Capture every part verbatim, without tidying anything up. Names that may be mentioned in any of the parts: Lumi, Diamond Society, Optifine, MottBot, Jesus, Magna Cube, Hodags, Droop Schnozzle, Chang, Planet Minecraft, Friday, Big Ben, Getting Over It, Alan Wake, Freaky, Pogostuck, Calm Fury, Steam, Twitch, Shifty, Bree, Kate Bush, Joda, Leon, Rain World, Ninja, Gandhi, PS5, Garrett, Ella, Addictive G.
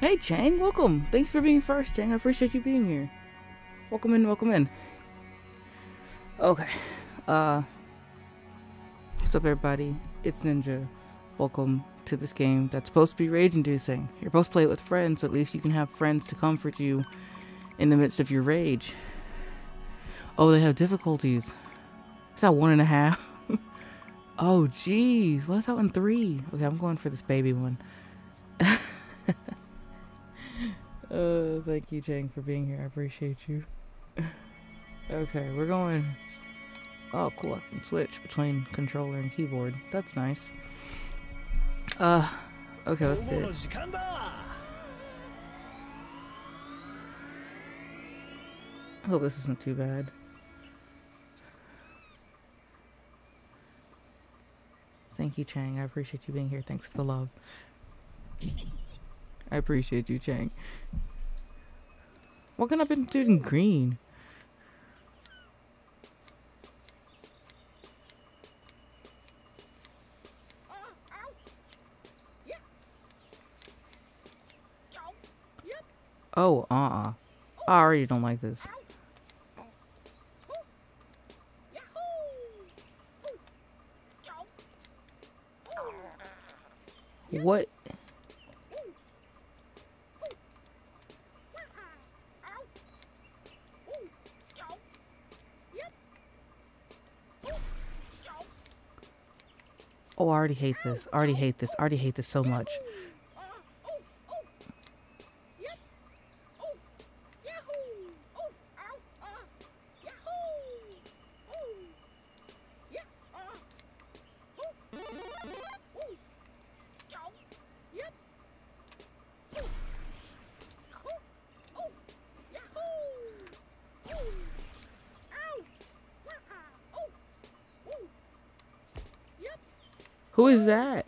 Hey, Chang, welcome. Thank you for being first, Chang. I appreciate you being here. Welcome in, welcome in. Okay. Uh, what's up, everybody? It's Ninja. Welcome to this game that's supposed to be rage-inducing. You're supposed to play it with friends, so at least you can have friends to comfort you in the midst of your rage. Oh, they have difficulties. Is that one and a half? Oh, jeez. What's that one? Three. Okay, I'm going for this baby one. Uh, thank you, Chang, for being here. I appreciate you. Okay, we're going... Oh, cool. I can switch between controller and keyboard. That's nice. Uh, okay, let's do it. I hope this isn't too bad. Thank you, Chang. I appreciate you being here. Thanks for the love. I appreciate you, Chang. What can I been doing green? Oh, uh-uh. I already don't like this. What? Oh, I already hate this. I already hate this. I already hate this so much. Who is that?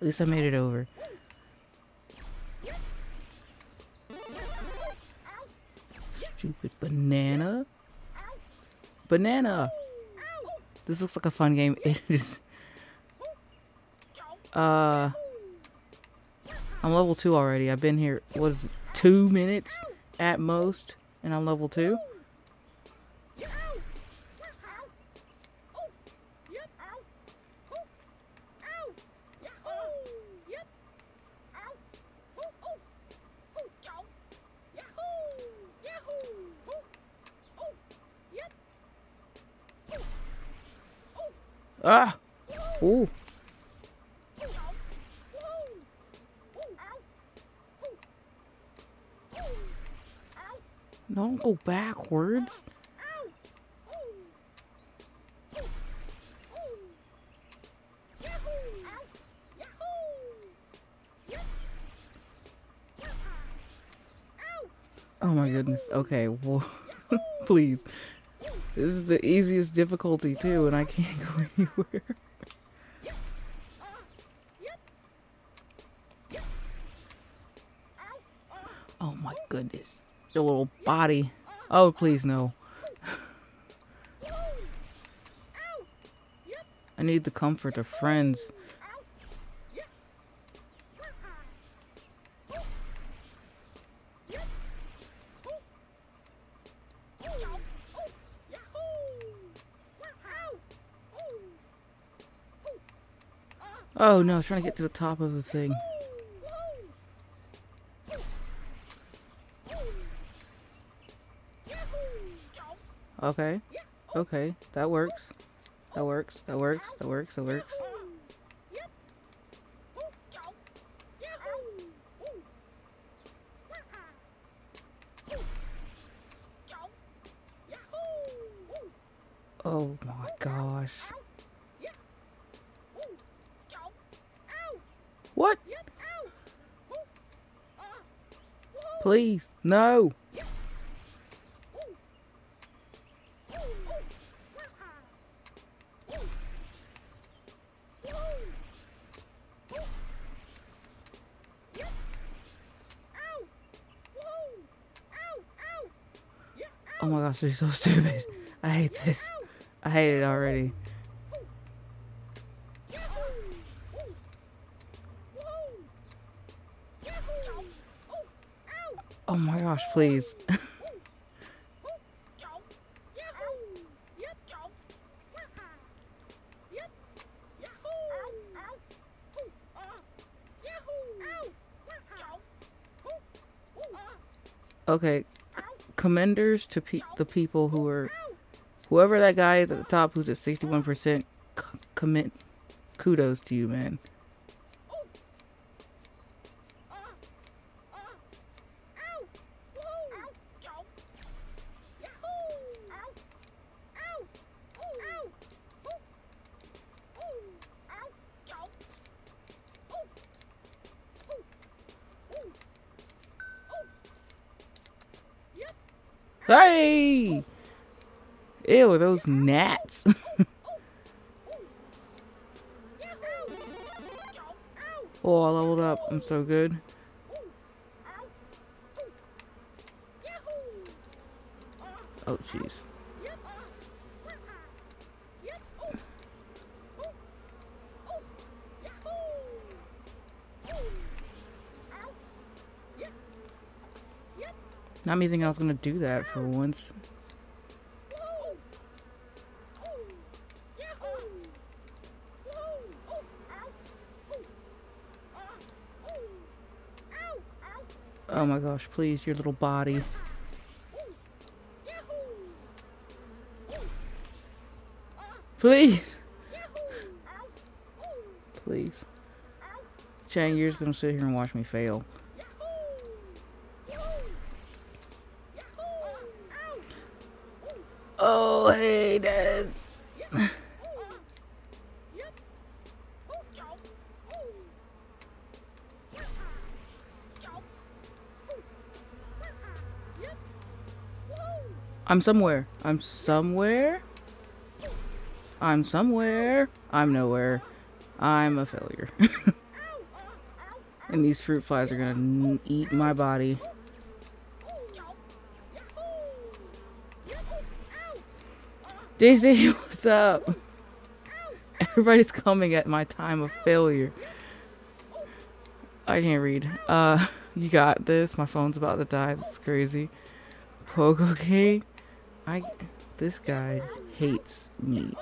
At least I made it over. Stupid banana. Banana! This looks like a fun game. It is. Uh, I'm level two already. I've been here, what is it, two minutes at most, and I'm level two? Ah! Ooh. Don't go backwards. Oh my goodness. Okay, well, please. This is the easiest difficulty too, and I can't go anywhere. Oh my goodness. The little body. Oh, please no. I need the comfort of friends. Oh no, I was trying to get to the top of the thing. Okay. Okay. That works. That works. That works. That works. That works. Oh my gosh. What? Please, no. Oh my gosh, they're so stupid. I hate this. I hate it already. Oh my gosh, please. Okay, commenders to pe the people who are, whoever that guy is at the top who's at sixty-one percent, commit, kudos to you, man. Hey! Ew, those gnats. Oh, I leveled up. I'm so good. Oh, jeez. Not me thinking I was gonna do that for once. Oh my gosh, please, your little body. Please! Please. Chang, you're just gonna sit here and watch me fail. Oh, hey, Des. I'm somewhere. I'm somewhere. I'm somewhere. I'm nowhere. I'm a failure. And these fruit flies are gonna eat my body. J C, what's up? Everybody's coming at my time of failure. I can't read. Uh, you got this. My phone's about to die. This is crazy. Pogo King. I. This guy hates me.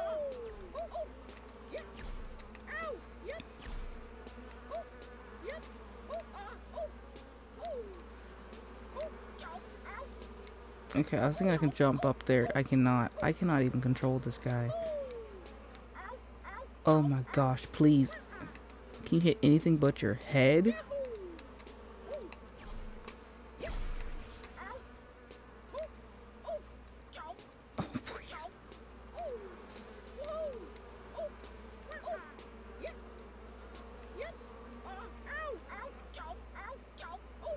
Okay, I was thinking I can jump up there. I cannot. I cannot even control this guy. Oh my gosh, please. Can you hit anything but your head? Oh, please.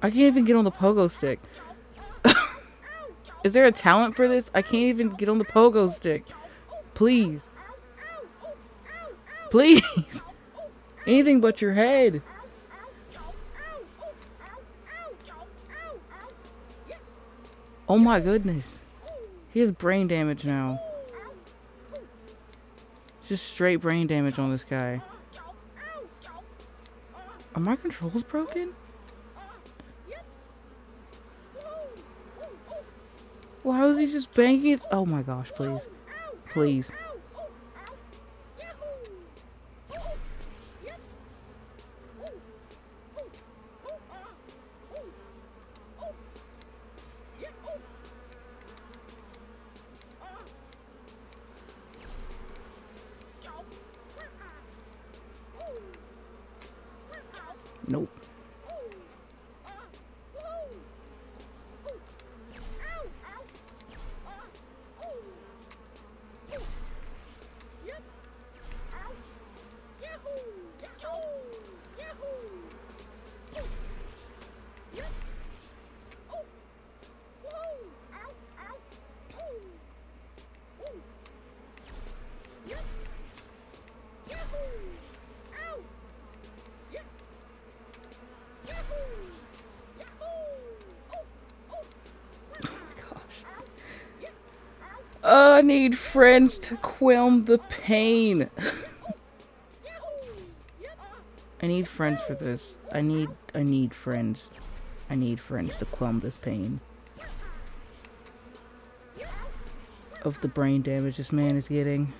I can't even get on the pogo stick. Is there a talent for this? I can't even get on the pogo stick. Please. Please. Anything but your head. Oh my goodness. He has brain damage now. Just straight brain damage on this guy. Are my controls broken? Why was he just banging his- oh my gosh, please. Please. Nope. I need friends to quell the pain. I need friends for this. I need, I need friends. I need friends to quell this pain. Of the brain damage this man is getting.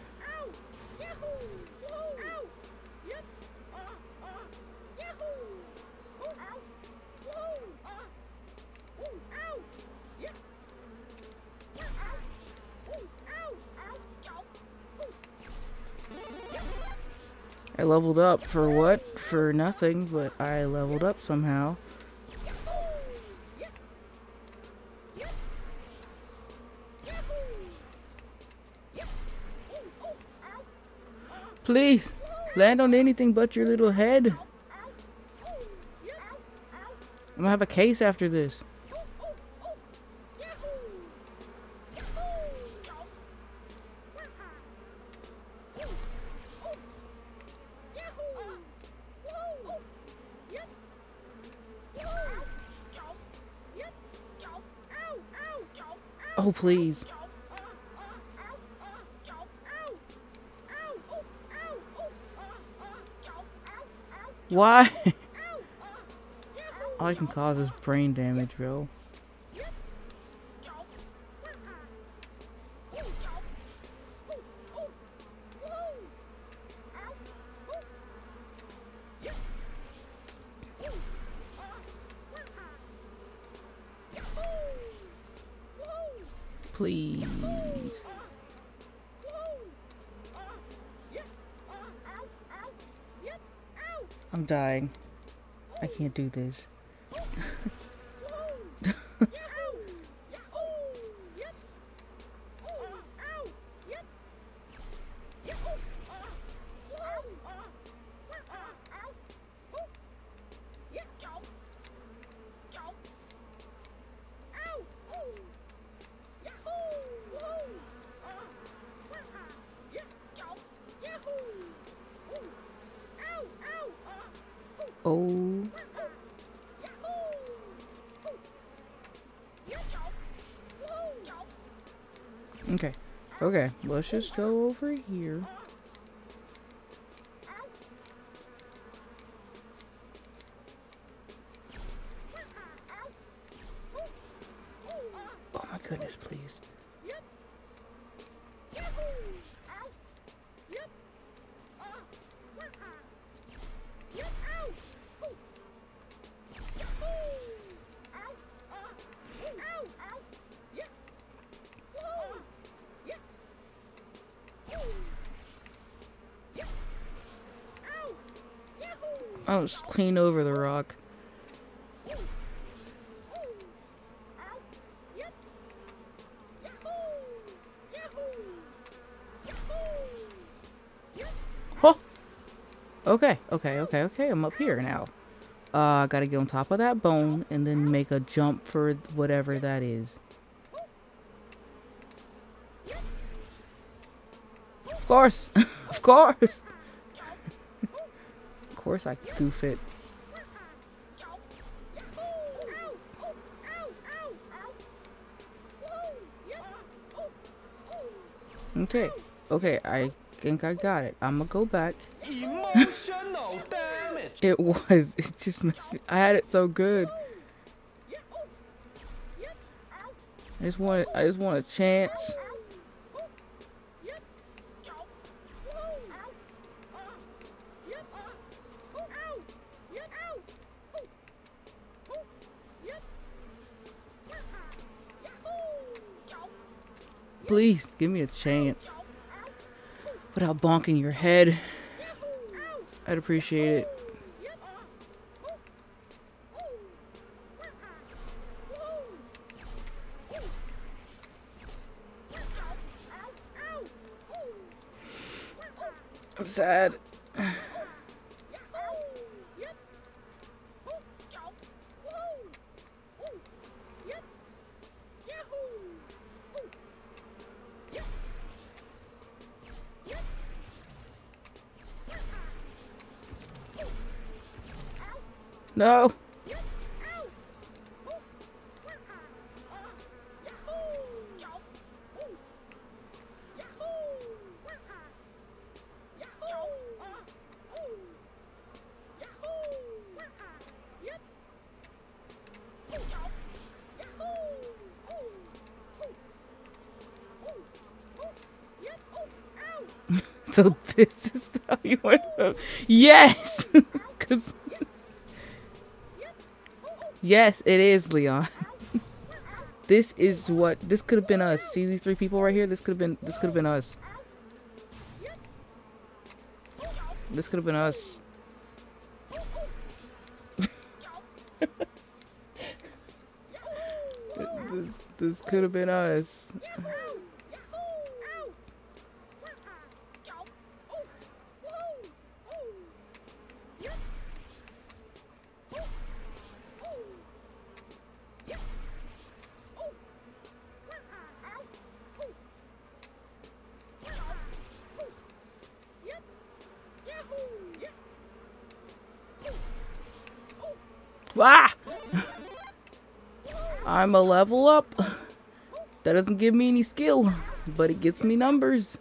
I leveled up for what? For nothing, but I leveled up somehow. Please, land on anything but your little head. I'm gonna have a case after this. Oh, please. Why? All I can cause is brain damage, bro. Please. I'm dying. I can't do this. Oh. Okay. Okay. Let's just go over here. Oh my goodness, please. I'll just clean over the rock. Oh! Okay, okay, okay, okay. I'm up here now. Uh, gotta get on top of that bone and then make a jump for whatever that is. Of course! Of course! Of course I goof it. Okay, okay, I think I got it. I'ma go back. Emotional damage. It was. It just messed me. I had it so good. I just wanted. I just want a chance. Please, give me a chance. Without bonking your head. I'd appreciate it. I'm sad. No. So this is how you want to... Yes! Cause... Yes, it is, Leon. This is what... This could have been us. See these three people right here? This could have been... This could have been us. This could have been us. This, this could have been us. Ah! I'm a level up. That doesn't give me any skill, but it gets me numbers.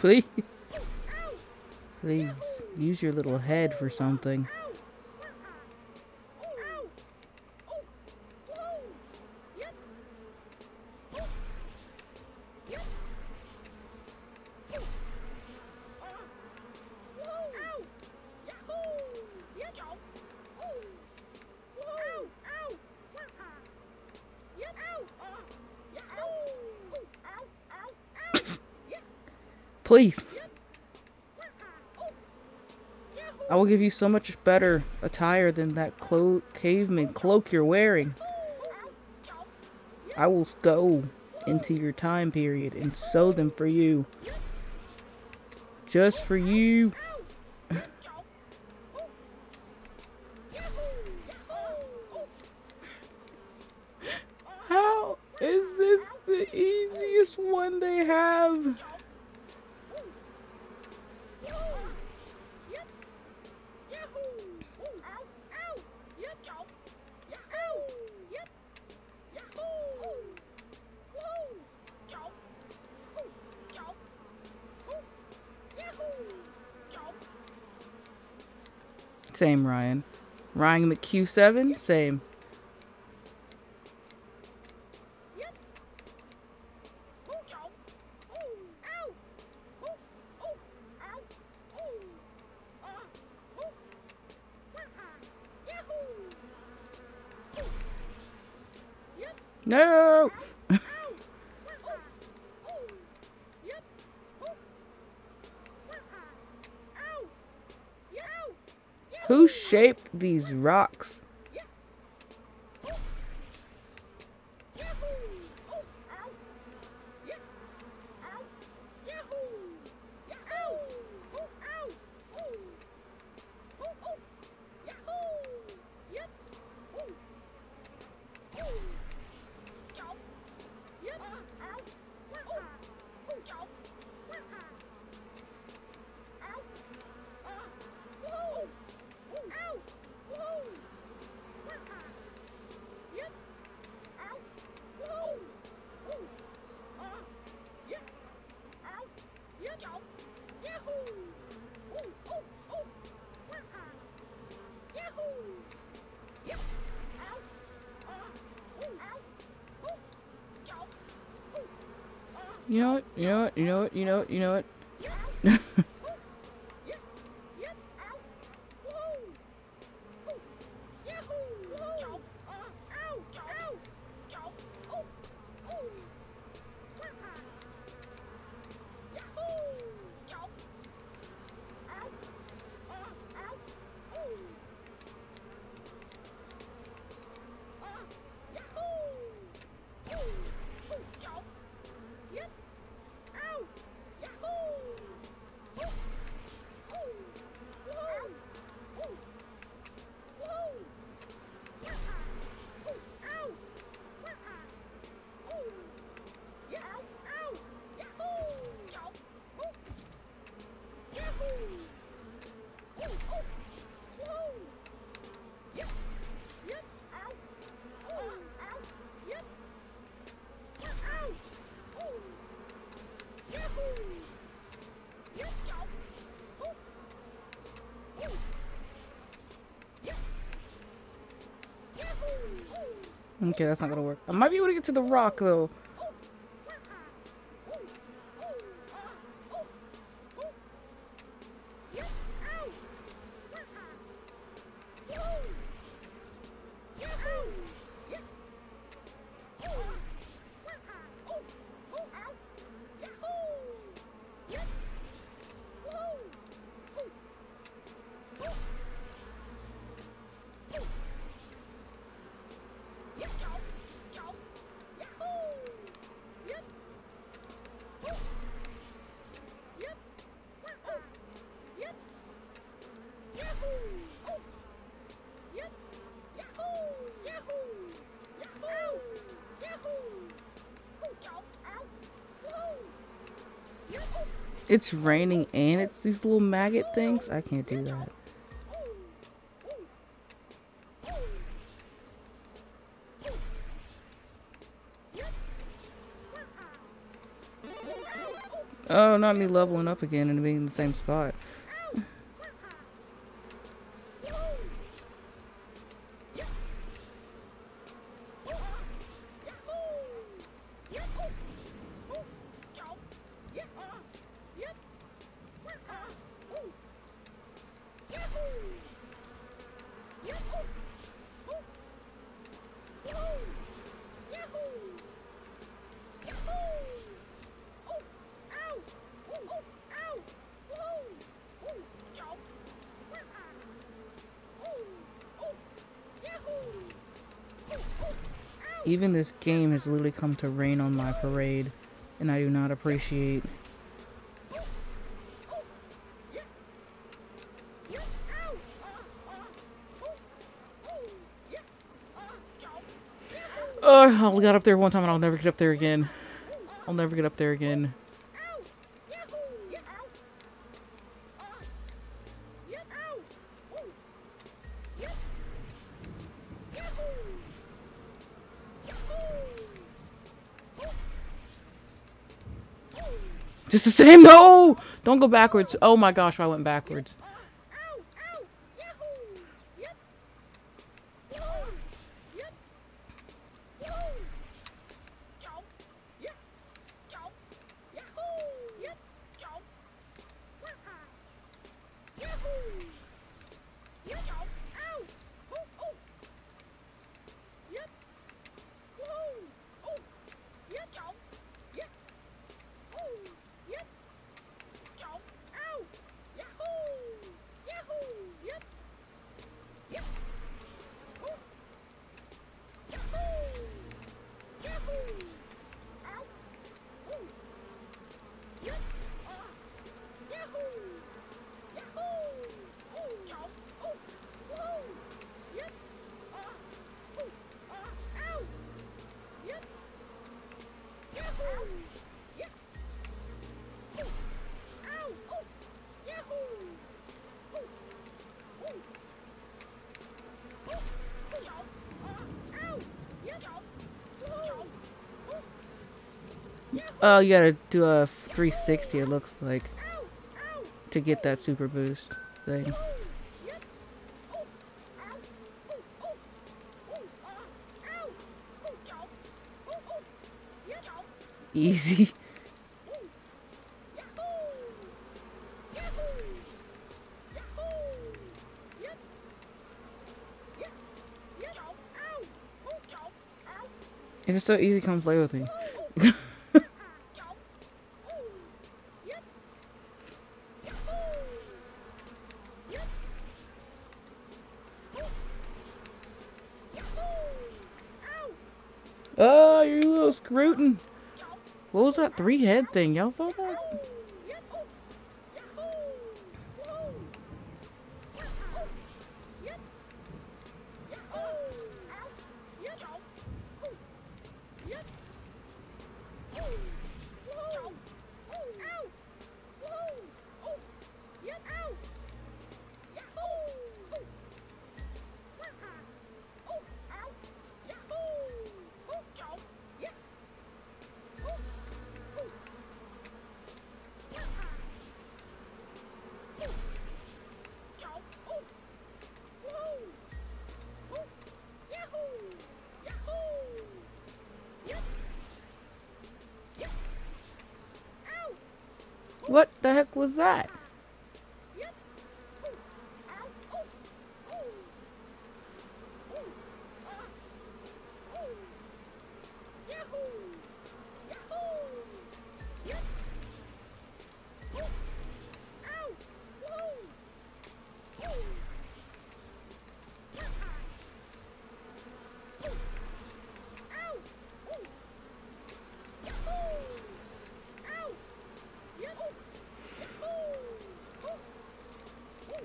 Please. Please, use your little head for something. Please. I will give you so much better attire than that clo caveman cloak you're wearing. I will go into your time period and sew them for you. Just for you. How is this the easiest one they have? Same, Ryan. Ryan McQ seven, same. No! Who shaped these rocks? You know what? You know what? You know what? You know what? You know what? Okay, that's not gonna work. I might be able to get to the rock though. It's raining and it's these little maggot things. I can't do that. Oh, not me leveling up again and being in the same spot. Even this game has literally come to rain on my parade, and I do not appreciate. Ugh, I got up there one time and I'll never get up there again. I'll never get up there again. Just the same. No, don't go backwards. Oh my gosh, I went backwards. Oh, you gotta do a three sixty, it looks like, to get that super boost thing. Easy. If it's so easy, come play with me. Rooting. What was that three head thing? Y'all saw that? What the heck was that?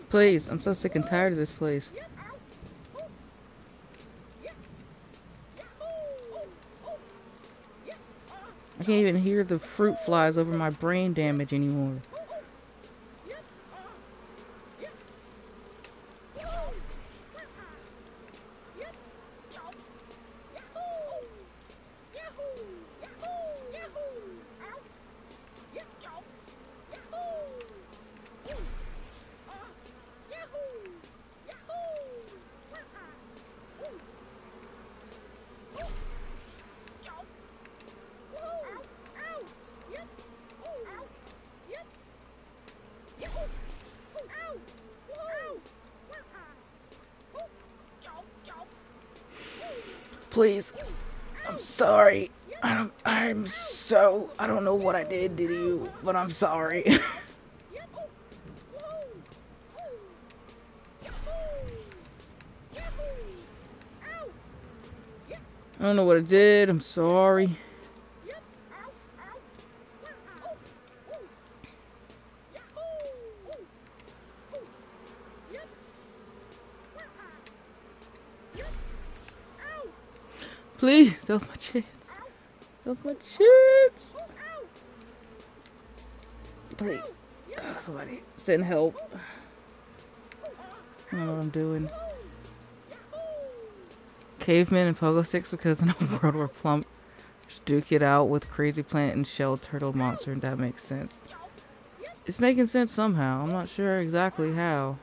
Please, I'm so sick and tired of this place. I can't even hear the fruit flies over my brain damage anymore. Please, I'm sorry. I don't, I'm so, I don't know what I did to you, but I'm sorry. I don't know what I did, I'm sorry. Please, that was my chance. That was my chance. Please, oh, somebody send help. I don't know what I'm doing. Cavemen and pogo sticks because in a world where plump duke it out with crazy plant and shell turtle monster, and that makes sense. It's making sense somehow. I'm not sure exactly how.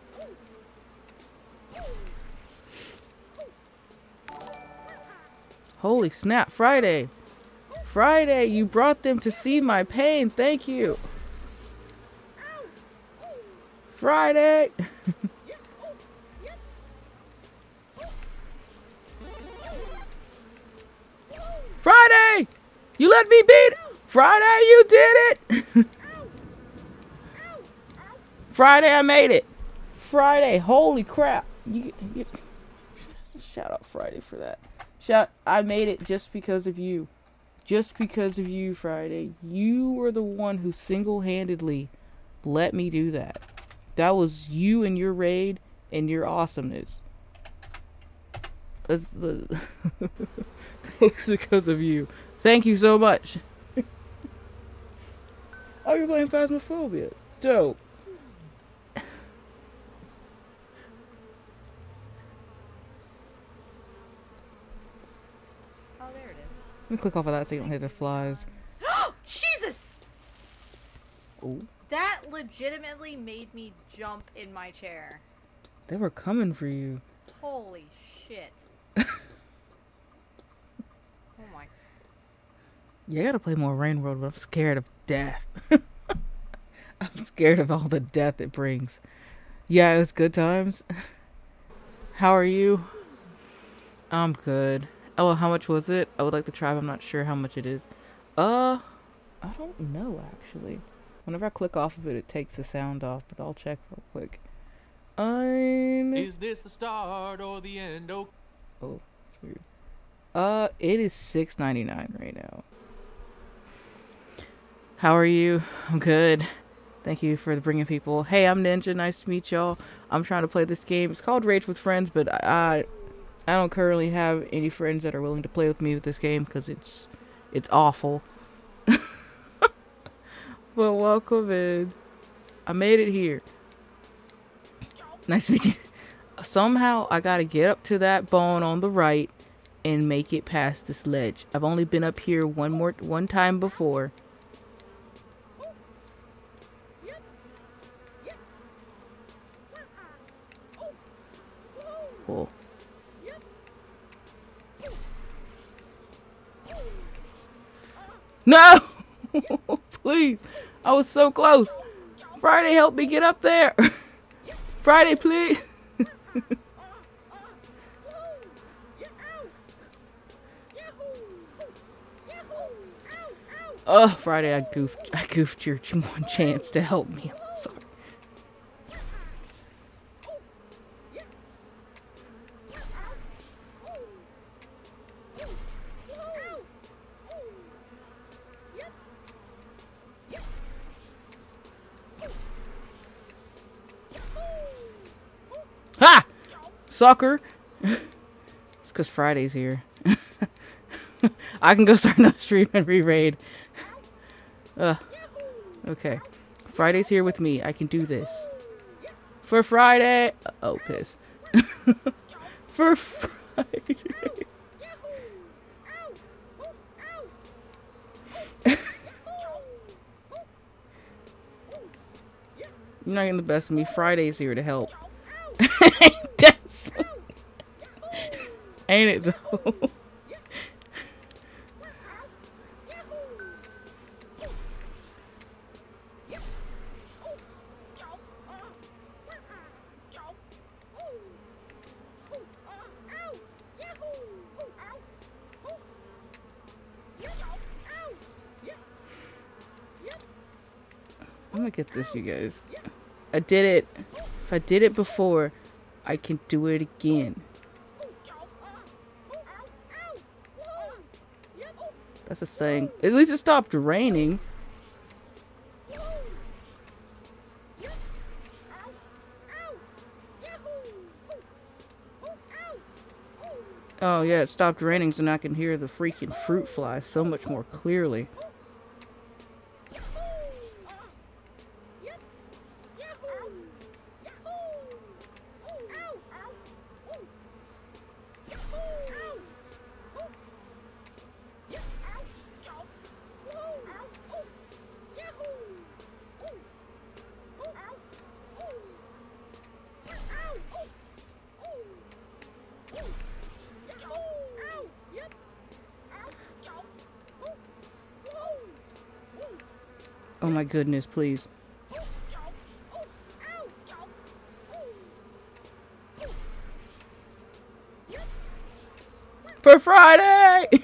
Holy snap, Friday! Friday, you brought them to see my pain, thank you! Friday! Friday! You let me beat! Friday, you did it! Friday, I made it! Friday, holy crap! You, you, shout out Friday for that. Shout, I made it just because of you. Just because of you, Friday. You were the one who single-handedly let me do that. That was you and your raid and your awesomeness. That's the... It's because of you. Thank you so much. Oh, you're playing Phasmophobia. Dope. Let me click off of that so you don't hear the flies. Oh, Jesus! Ooh. That legitimately made me jump in my chair. They were coming for you. Holy shit. Oh my. Yeah, I gotta play more Rain World, but I'm scared of death. I'm scared of all the death it brings. Yeah, it was good times. How are you? I'm good. Oh, how much was it? I would like to try, but I'm not sure how much it is. Uh, I don't know, actually. Whenever I click off of it, it takes the sound off, but I'll check real quick. I'm... Is this the start or the end? Oh, oh that's weird. Uh, it is six ninety-nine right now. How are you? I'm good. Thank you for bringing people. Hey, I'm Ninja. Nice to meet y'all. I'm trying to play this game. It's called Rage with Friends, but I... I I don't currently have any friends that are willing to play with me with this game because it's it's awful. But welcome in. I made it here. Nice to meet you. Somehow I gotta get up to that bone on the right and make it past this ledge. I've only been up here one more one time before. Whoa. No! Please! I was so close. Friday, help me get up there. Friday, please. Oh, Friday, I goofed. I goofed your one chance to help me. I'm sorry. Ha! Sucker! It's because Friday's here. I can go start another stream and re-raid. Uh, okay. Friday's here with me. I can do this. For Friday! Oh, piss. For Friday. You're not getting the best of me. Friday's here to help. That's... Ain't it though? I'm gonna get this, you guys. I did it. If I did it before, I can do it again. That's a saying. At least it stopped raining. Oh yeah, it stopped raining, so now I can hear the freaking fruit flies so much more clearly. Oh my goodness, please. For Friday!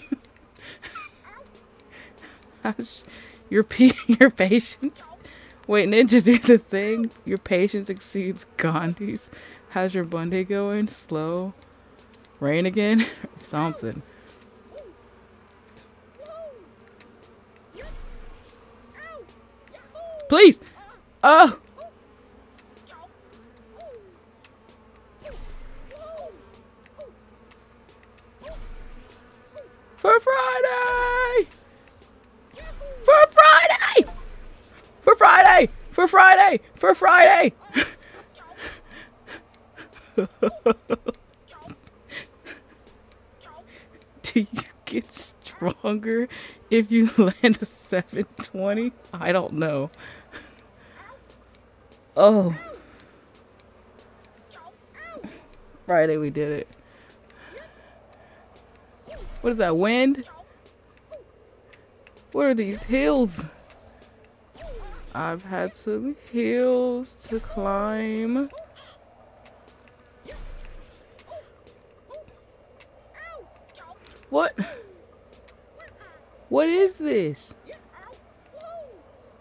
your, your patience. Wait, Ninja did the thing. Your patience exceeds Gandhi's. How's your Monday going? Slow? Rain again? Something. Please! Oh! For Friday! For Friday! For Friday! For Friday! For Friday! Do you get stronger if you land a seven twenty? I don't know. Oh, Friday we did it. What is that, wind? What are these hills? I've had some hills to climb. What? What is this?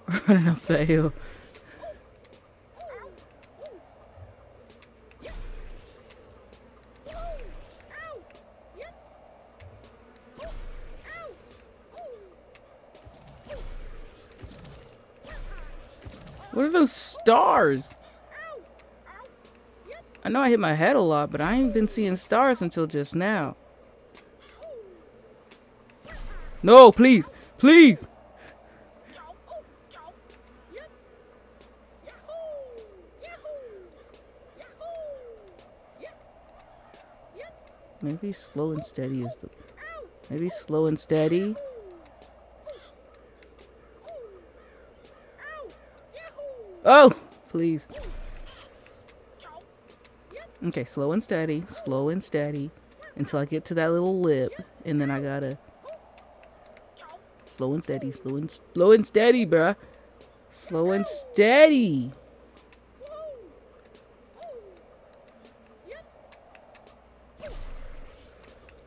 We're running up that hill. What are those stars? I know I hit my head a lot, but I ain't been seeing stars until just now. No, please, please. Maybe slow and steady is the... Maybe slow and steady. Oh, please. Okay, slow and steady, slow and steady, until I get to that little lip, and then I gotta slow and steady, slow and slow and steady, bruh. Slow and steady.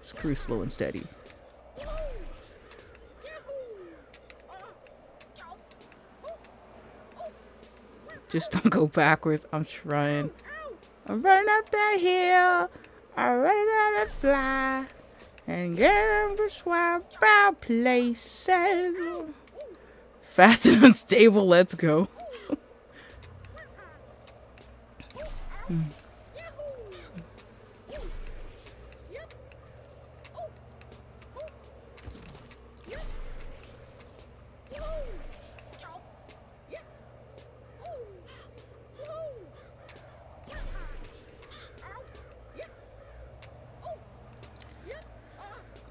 Screw slow and steady. Just don't go backwards. I'm trying. I'm running up that hill. I'm running out of fly. And getting for swap out places. Fast and unstable. Let's go. mm.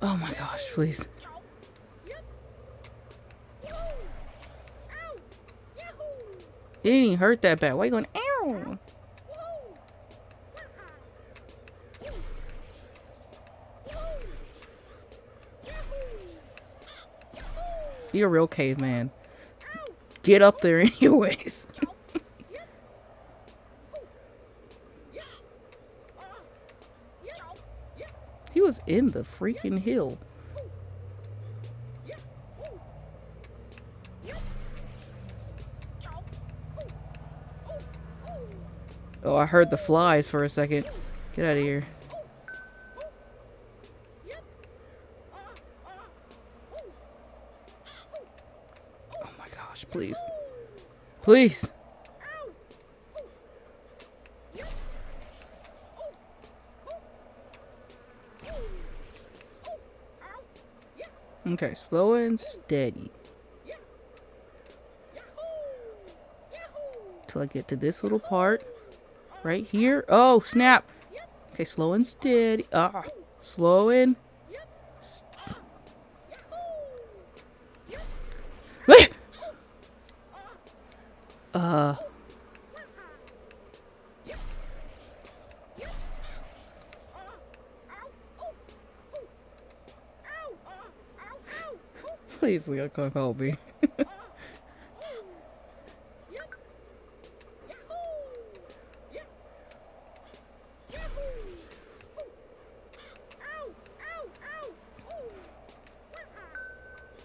Oh my gosh, please. It didn't even hurt that bad. Why are you going, ow? You're a real caveman. Get up there anyways. Was in the freaking hill. Oh, I heard the flies for a second. Get out of here. Oh my gosh, please. Please. Okay, slow and steady. Till I get to this little part. Right here. Oh, snap. Okay, slow and steady. Ah, slow and... uh... Please, Leon, come help me.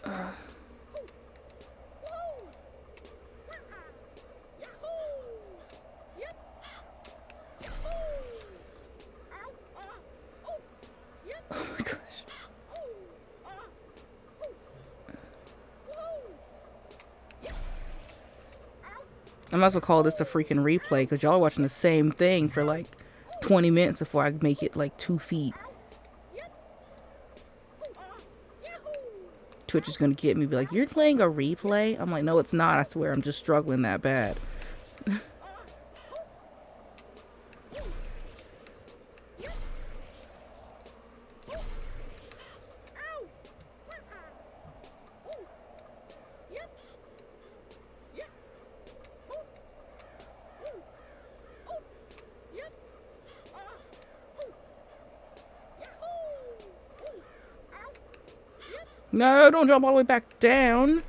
uh. I might as well call this a freaking replay because y'all are watching the same thing for like twenty minutes before I make it like two feet. Twitch is going to get me, be like, you're playing a replay? I'm like, no, it's not. I swear, I'm just struggling that bad. No, don't jump all the way back down.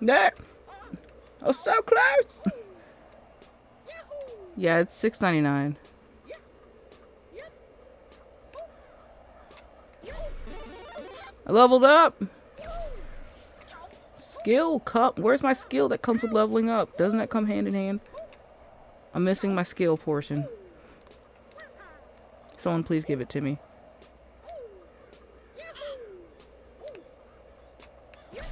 There. Oh, so close. Yeah, it's six ninety-nine. I leveled up. Skill cup. Where's my skill that comes with leveling up? Doesn't that come hand in hand? I'm missing my skill portion. Someone please give it to me. I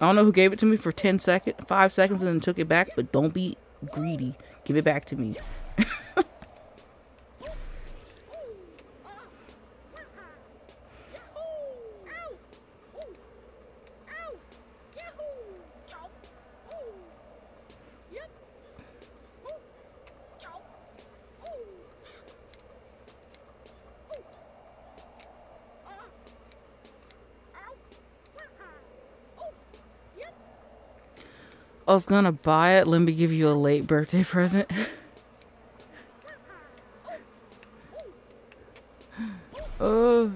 don't know who gave it to me for ten seconds, five seconds, and then took it back, but don't be greedy. Give it back to me. I was gonna buy it. Let me give you a late birthday present. Oh.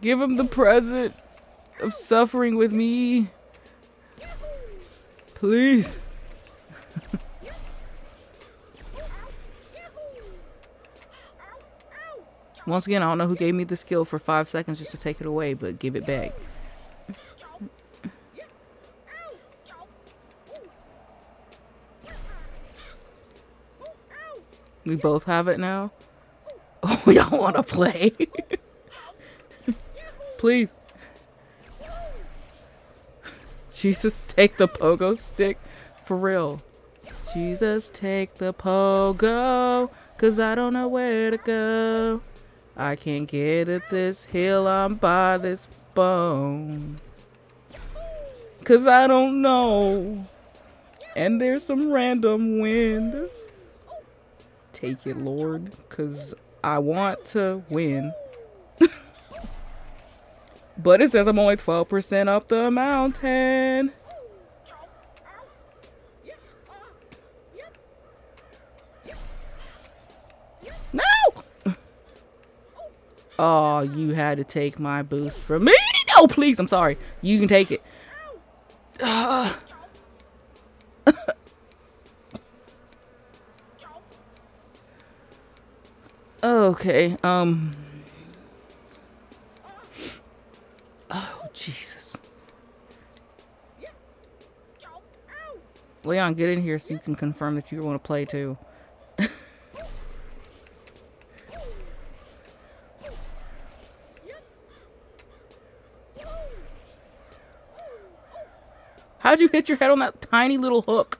Give him the present of suffering with me. Please. Once again, I don't know who gave me the skill for five seconds just to take it away, but give it back. We both have it now. Oh, y'all want to play? Please. Jesus, take the pogo stick. For real. Jesus, take the pogo. Cause I don't know where to go. I can't get at this hill, I'm by this bone. Cause I don't know. And there's some random wind. Take it, Lord, cause I want to win. But it says I'm only twelve percent up the mountain. Oh, you had to take my boost from me. No, please. I'm sorry. You can take it. Uh. Okay. Um. Oh, Jesus. Leon, get in here so you can confirm that you want to play too. How'd you hit your head on that tiny little hook?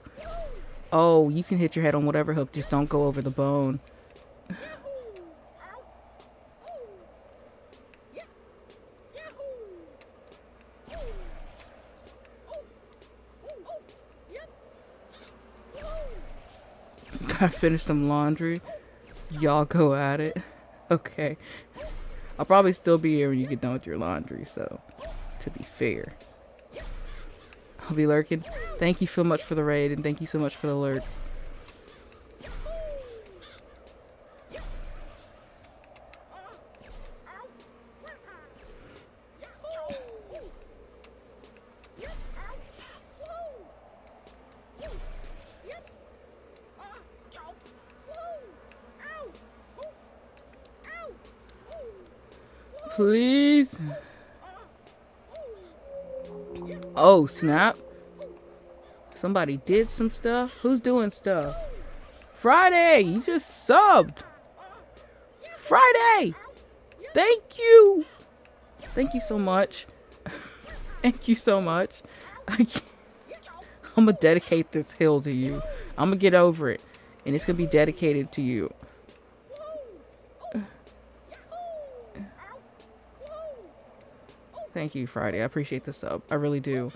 Oh, you can hit your head on whatever hook. Just don't go over the bone. Gotta finish some laundry. Y'all go at it. Okay. I'll probably still be here when you get done with your laundry, so to be fair. I'll be lurking. Thank you so much for the raid, and thank you so much for the alert. Please. Oh, snap. Somebody did some stuff. Who's doing stuff? Friday, you just subbed. Friday, thank you. Thank you so much. Thank you so much. I'm gonna dedicate this hill to you. I'm gonna get over it. And it's gonna be dedicated to you. Thank you, Friday. I appreciate the sub. I really do.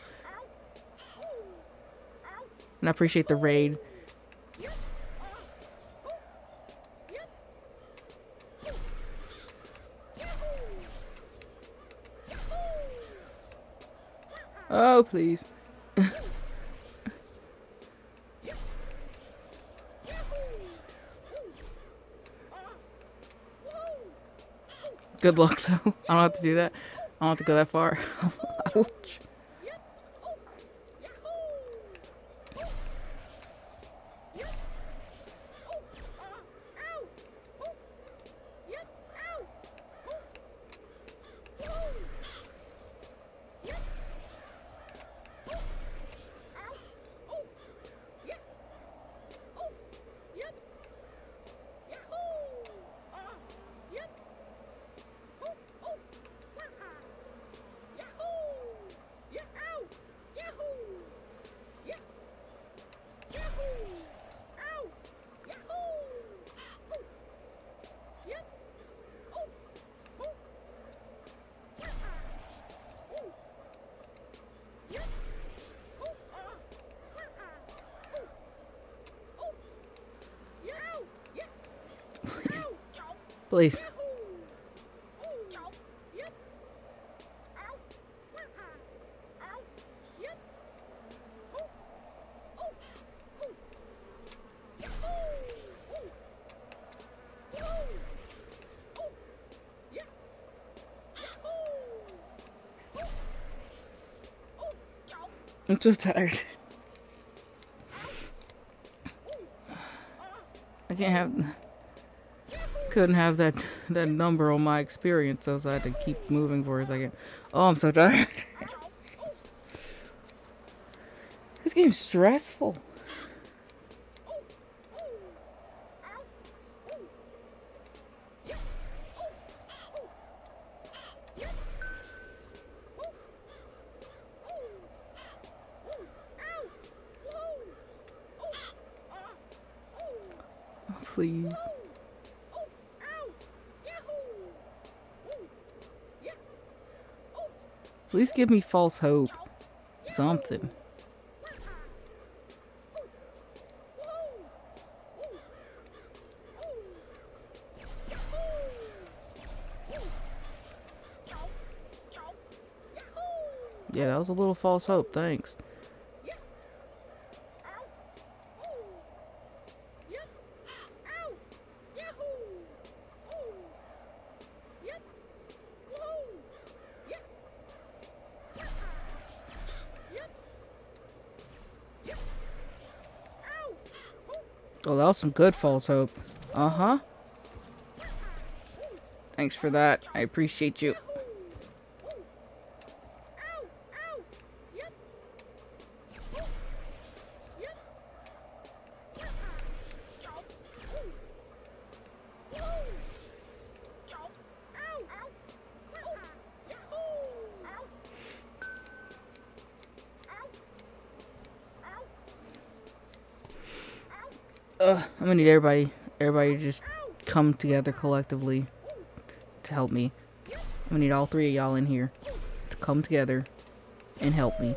And I appreciate the raid. Oh, please. Good luck, though. I don't have to do that. I don't have to go that far. Ouch. Please. I'm so tired. I can't have... Couldn't have that that number on my experience, so I had to keep moving for a second. Oh, I'm so tired. This game's stressful. Please. At least give me false hope. Something. Yeah, that was a little false hope, thanks. Oh, that was some good false hope. Uh-huh. Thanks for that. I appreciate you. I'm gonna need everybody, everybody to just come together collectively to help me. I'm gonna need all three of y'all in here to come together and help me.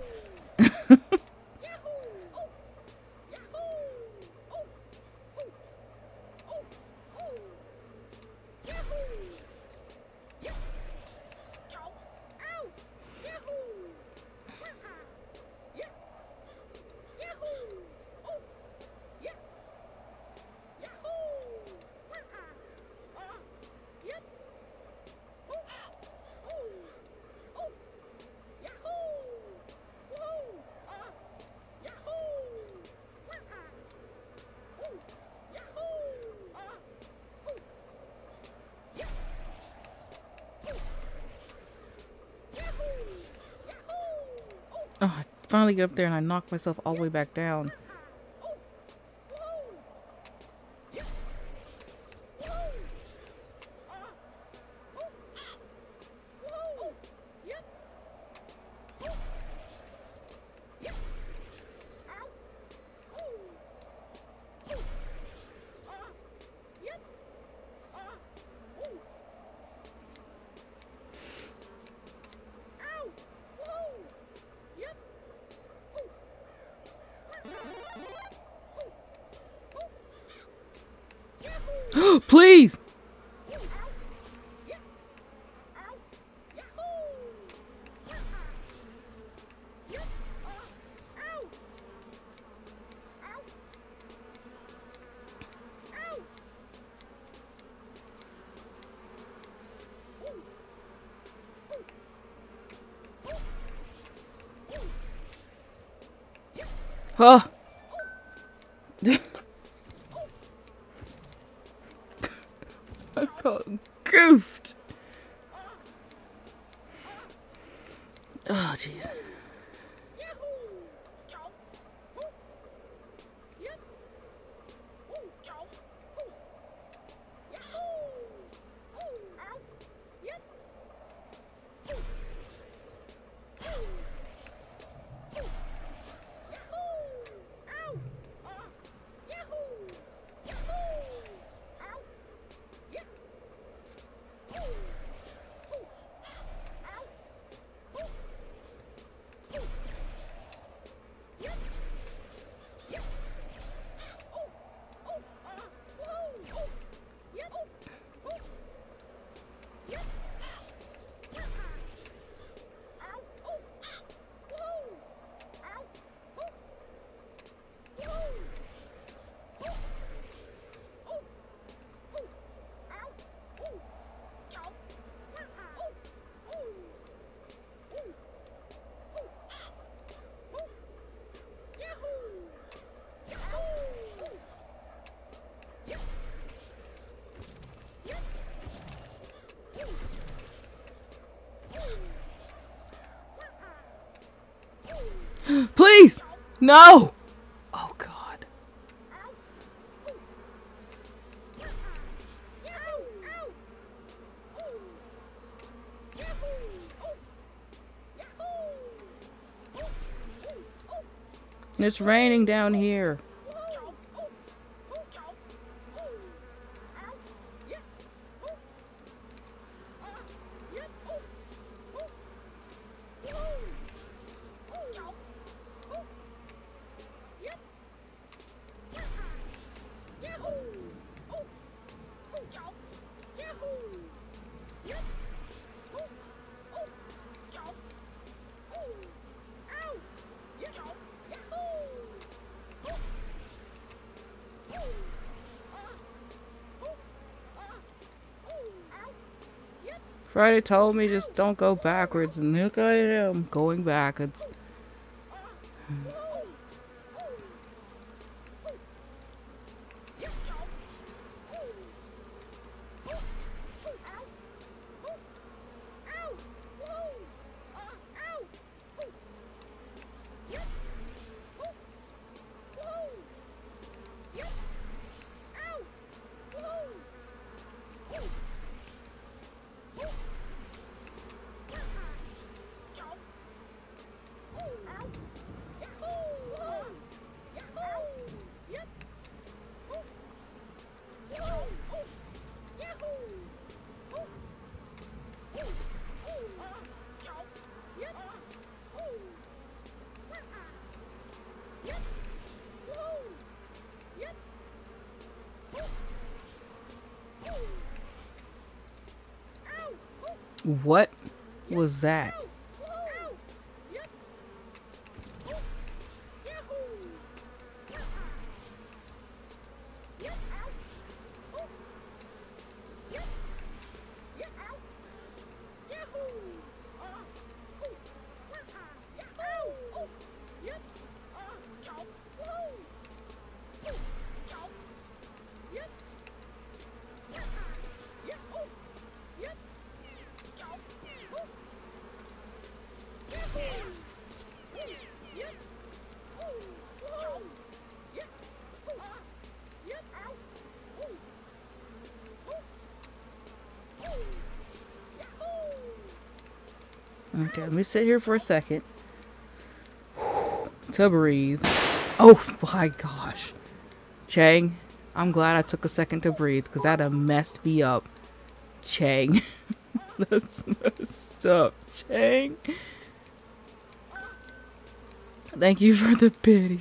Oh, I finally get up there and I knock myself all the way back down. Please! Huh? Goofed. Oh, jeez. No! Oh God. It's raining down here. Friday told me just don't go backwards, and look at him going back. It's what was that? Okay, let me sit here for a second to breathe. Oh my gosh. Chang, I'm glad I took a second to breathe because that have messed me up. Chang. That's messed up. Chang. Thank you for the pity.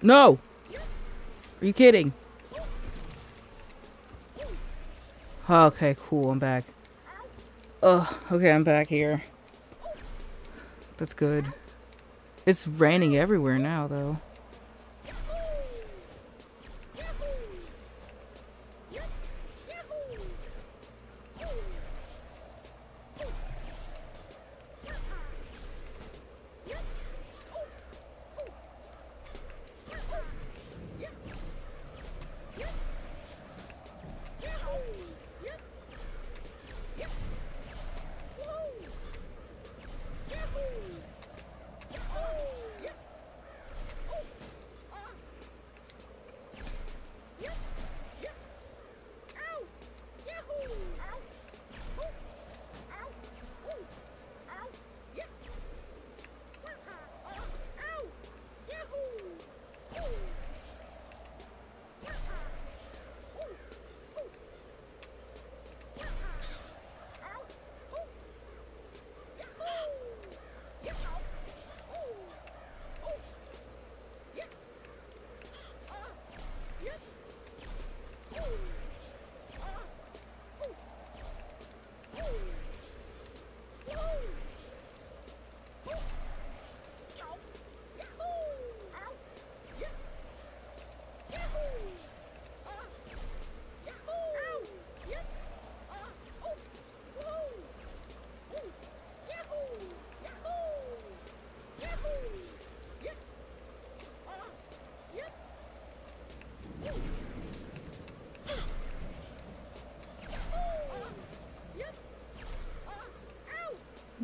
No! Are you kidding? Okay, cool, I'm back. Ugh, okay, I'm back here. That's good. It's raining everywhere now, though.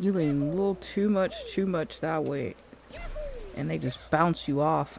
You lean a little too much, too much that way. And they just bounce you off.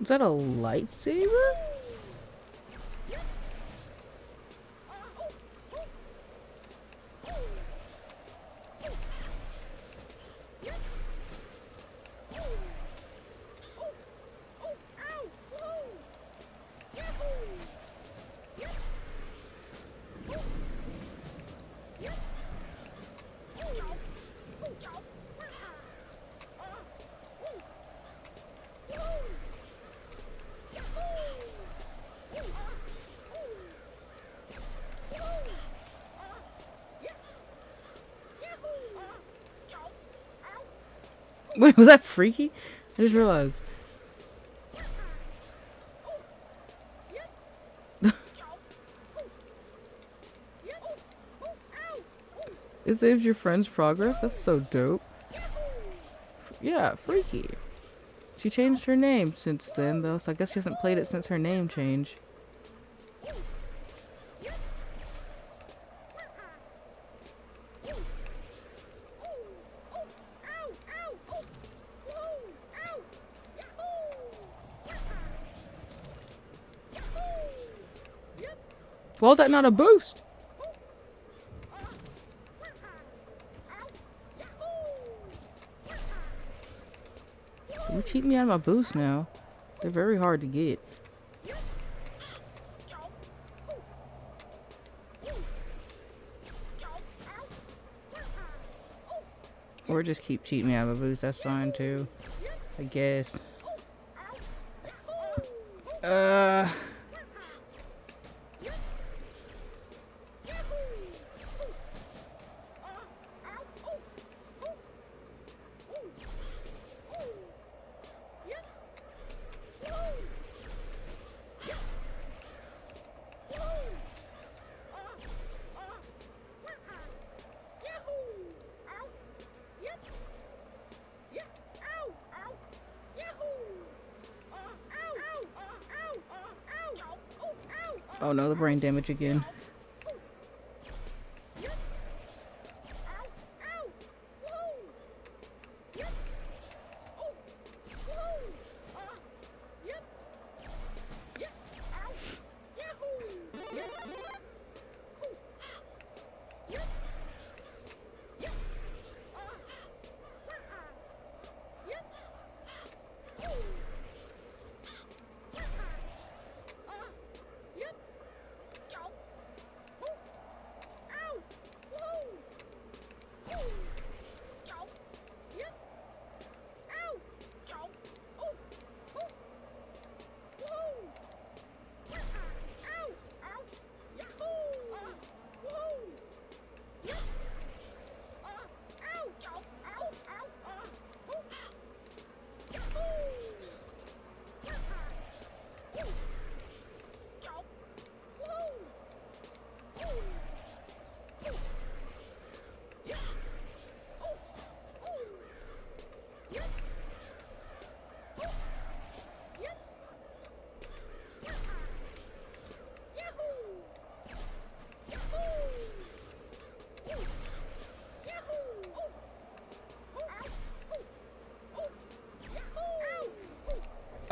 Is that a lightsaber? Wait, was that Freaky? I just realized. It saves your friend's progress? That's so dope. Yeah, Freaky. She changed her name since then, though, so I guess she hasn't played it since her name changed. Well, is that not a boost? You cheat me out of my boost now. They're very hard to get. Or just keep cheating me out of my boost. That's fine too, I guess. Uh. Oh no, the brain damage again.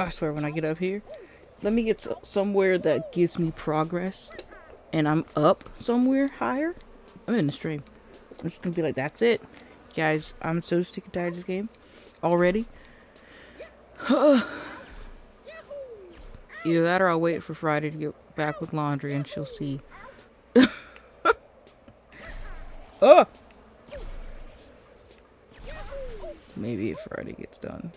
I swear when I get up here, let me get somewhere that gives me progress and I'm up somewhere higher. I'm in the stream. I'm just gonna be like, that's it. Guys, I'm so sick and tired of this game already. Either that or I'll wait for Friday to get back with laundry and she'll see. Oh! Maybe if Friday gets done.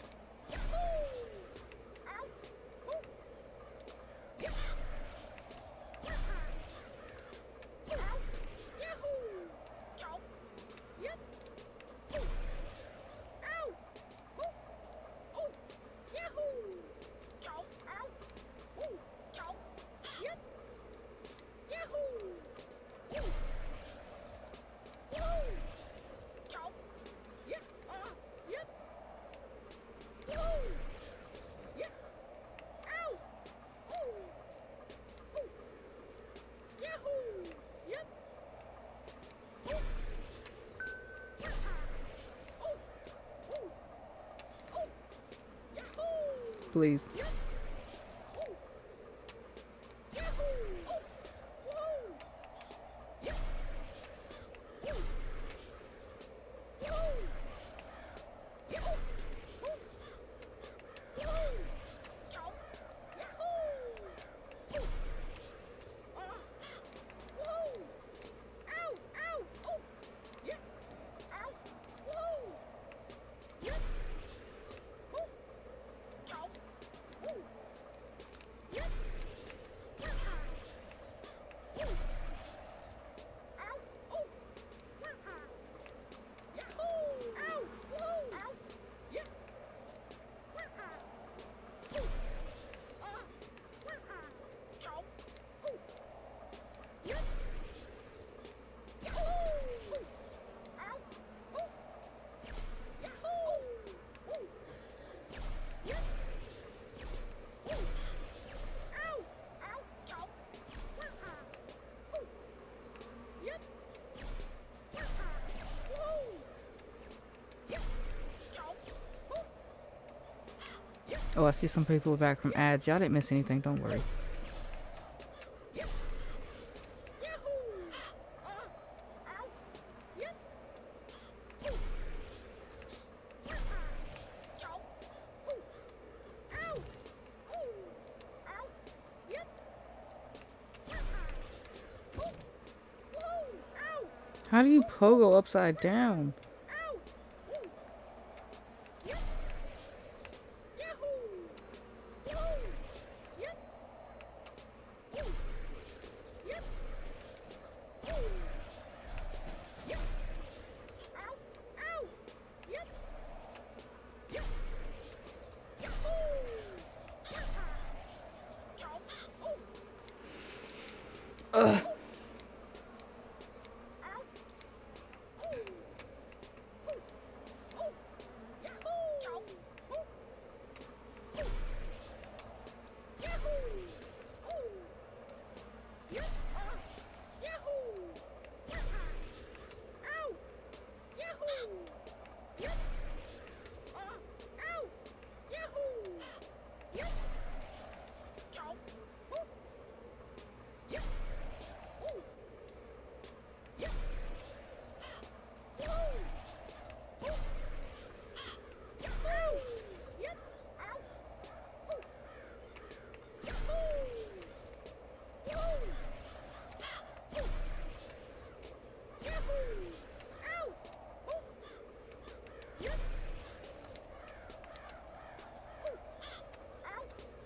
Please. Oh, I see some people back from ads. Y'all didn't miss anything, don't worry. How do you pogo upside down?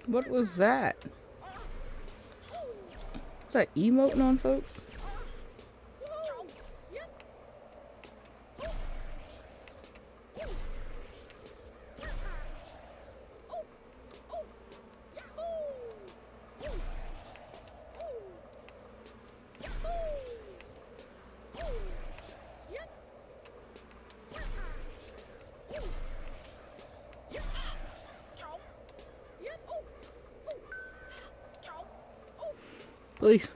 What was that? Is that emoting on folks? Please.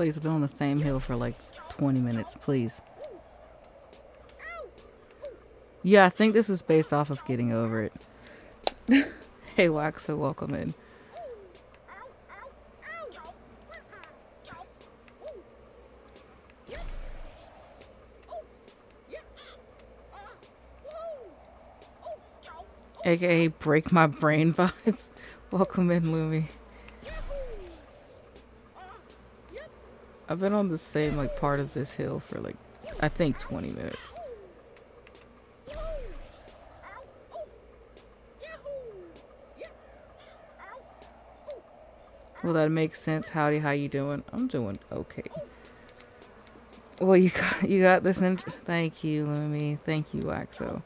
place. I've been on the same hill for like twenty minutes, please. Yeah, I think this is based off of Getting Over It. Hey, Wax, so welcome in. A K A break my brain vibes. Welcome in, Lumi. I've been on the same like part of this hill for like I think twenty minutes. Well, that makes sense. Howdy, how you doing? I'm doing okay. Well, you got, you got this in. Thank you, Lumi. Thank you, Waxo.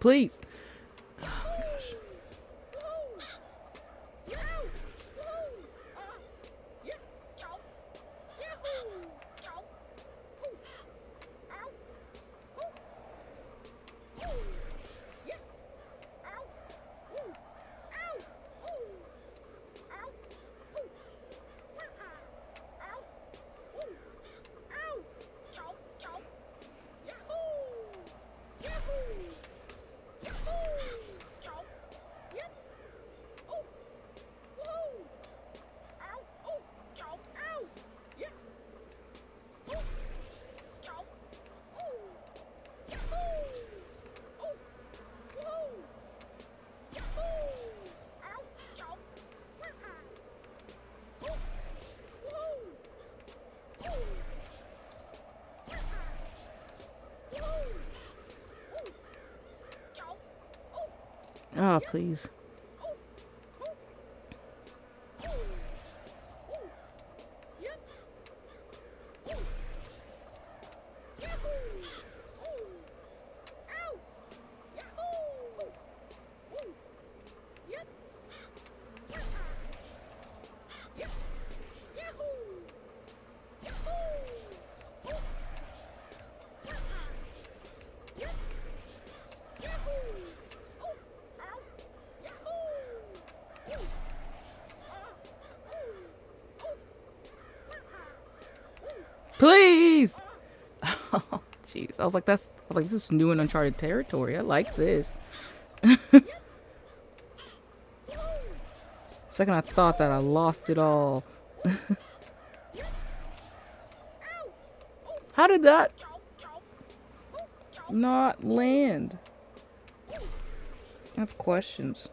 Please. Oh my gosh. Oh, please. Please! Oh, jeez. I was like, that's, I was like, this is new and uncharted territory. I like this. Second, I thought that I lost it all. How did that not land? I have questions.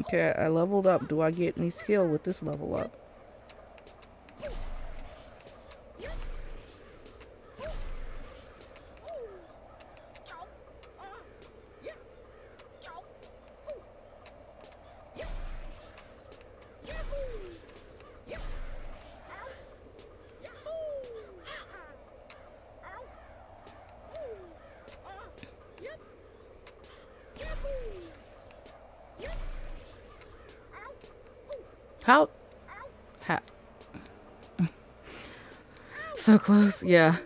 Okay, I leveled up. Do I get any skill with this level up? How? How? So close, yeah.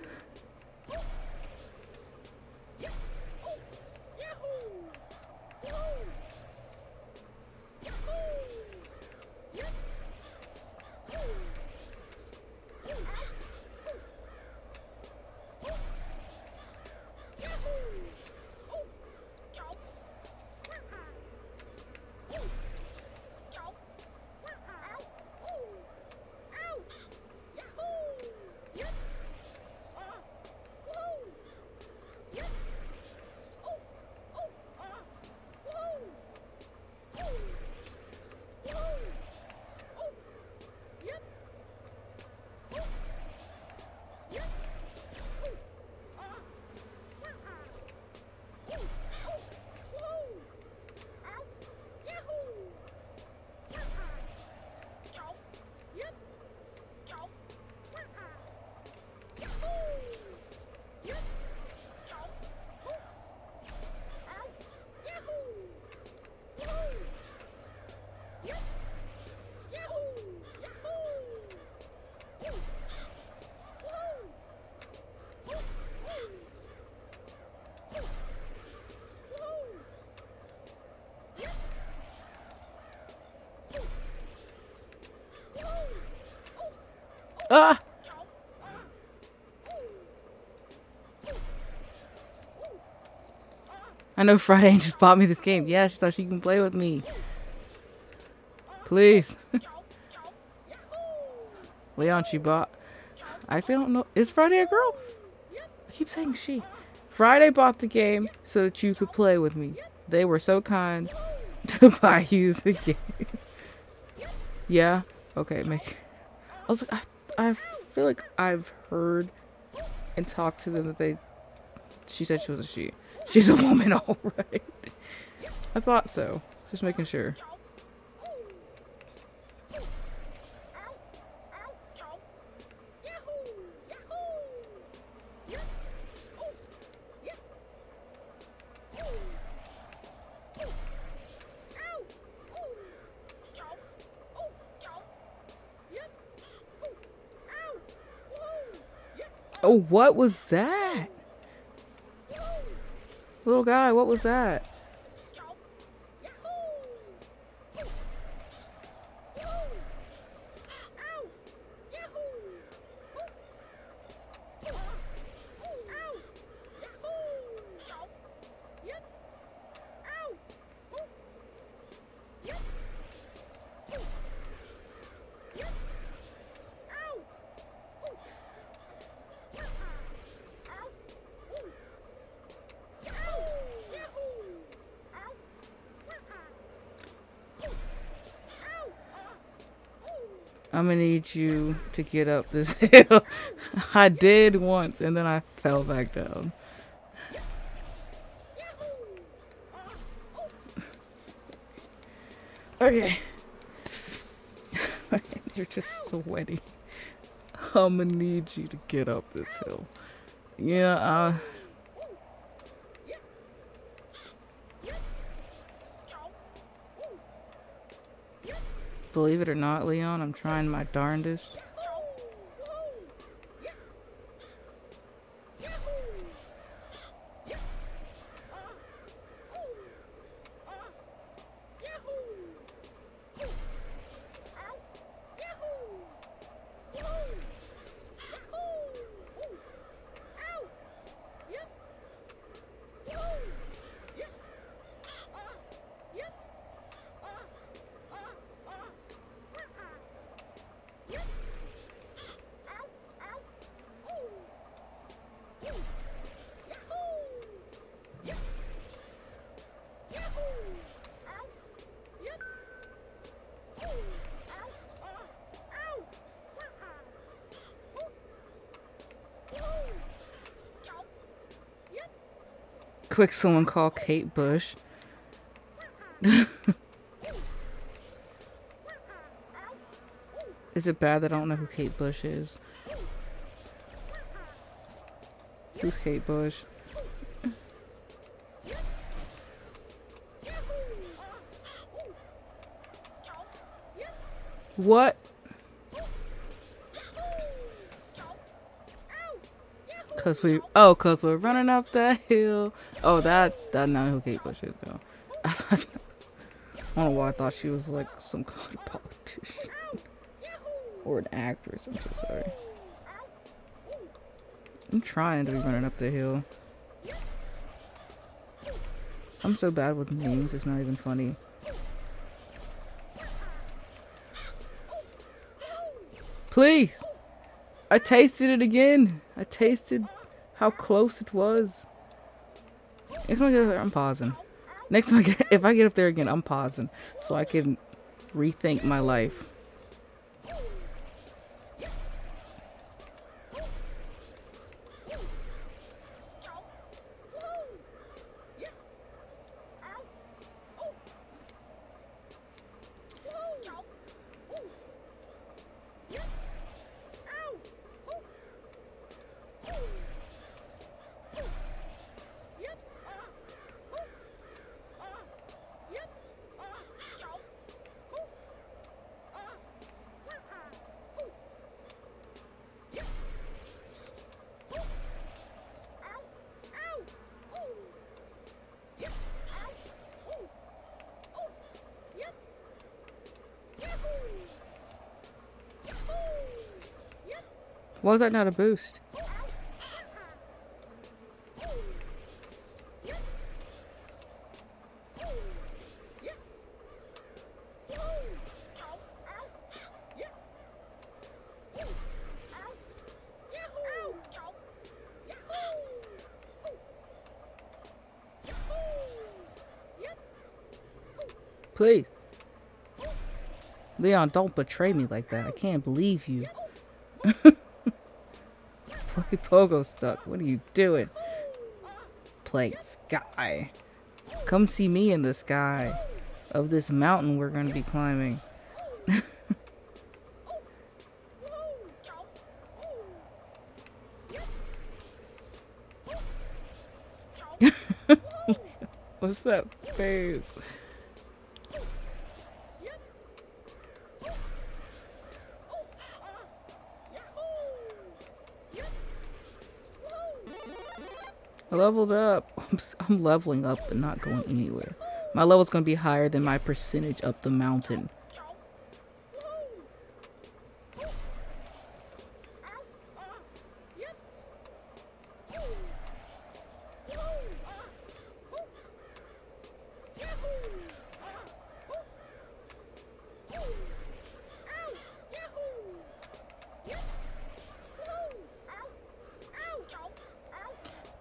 Ah! I know Friday just bought me this game. Yeah, so she can play with me. Please. Leon, she bought... I actually don't know. Is Friday a girl? I keep saying she. Friday bought the game so that you could play with me. They were so kind to buy you the game. Yeah. Okay, make... I was like, I, I feel like I've heard and talked to them that they... She said she was a she. She's a woman, all right. I thought so. Just making sure. Oh, what was that? Little guy, what was that? I'm gonna need you to get up this hill. I did once and then I fell back down. Okay. My hands are just sweaty. I'm gonna need you to get up this hill. Yeah, I... Believe it or not, Leon, I'm trying my darndest. Quick, someone call Kate Bush. Is it bad that I don't know who Kate Bush is? Who's Kate Bush? What? Cause we, oh, cause we're running up that hill. Oh, that, that not who Kate Bush is though. I, thought, I don't know why I thought she was like some kind of politician or an actress. I'm so sorry. I'm trying to be running up the hill. I'm so bad with names. It's not even funny. Please. I tasted it again. I tasted how close it was. Next time I get up there, I'm pausing. Next time I get, if I get up there again, I'm pausing so I can rethink my life. Why was that not a boost? Please. Leon, don't betray me like that. I can't believe you. Play Pogo Stuck. What are you doing? Play Sky. Come see me in the sky of this mountain we're going to be climbing. What's that face? I leveled up. I'm, I'm leveling up and not going anywhere. My level's going to be higher than my percentage up the mountain.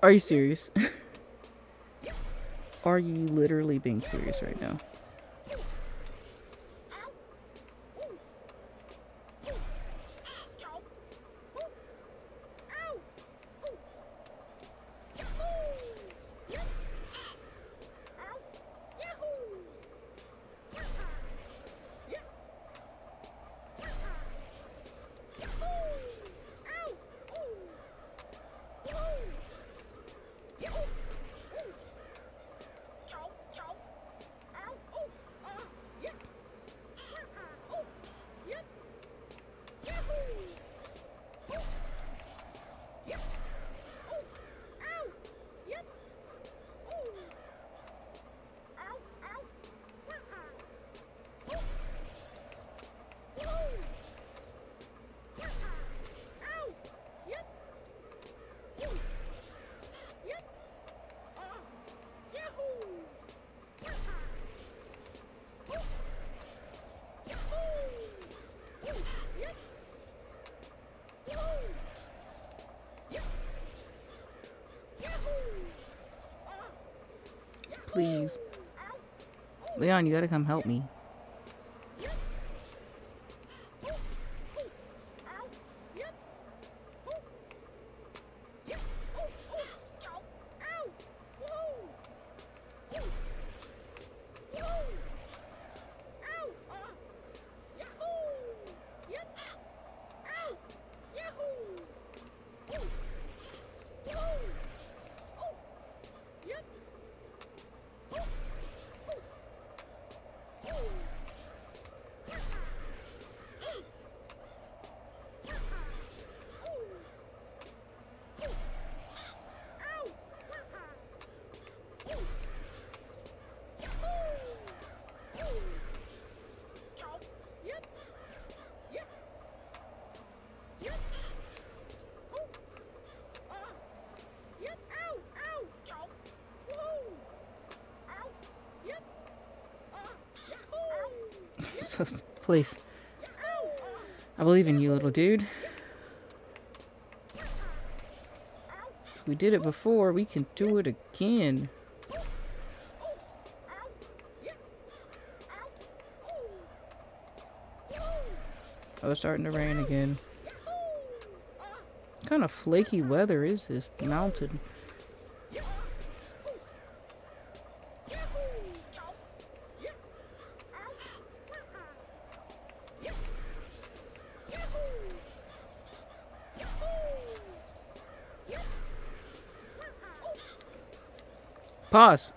Are you serious? Are you literally being serious right now? Please. Leon, you gotta come help me. Please. I believe in you, little dude. We did it before, we can do it again. Oh, it's starting to rain again. What kind of flaky weather is this mountain? Pause.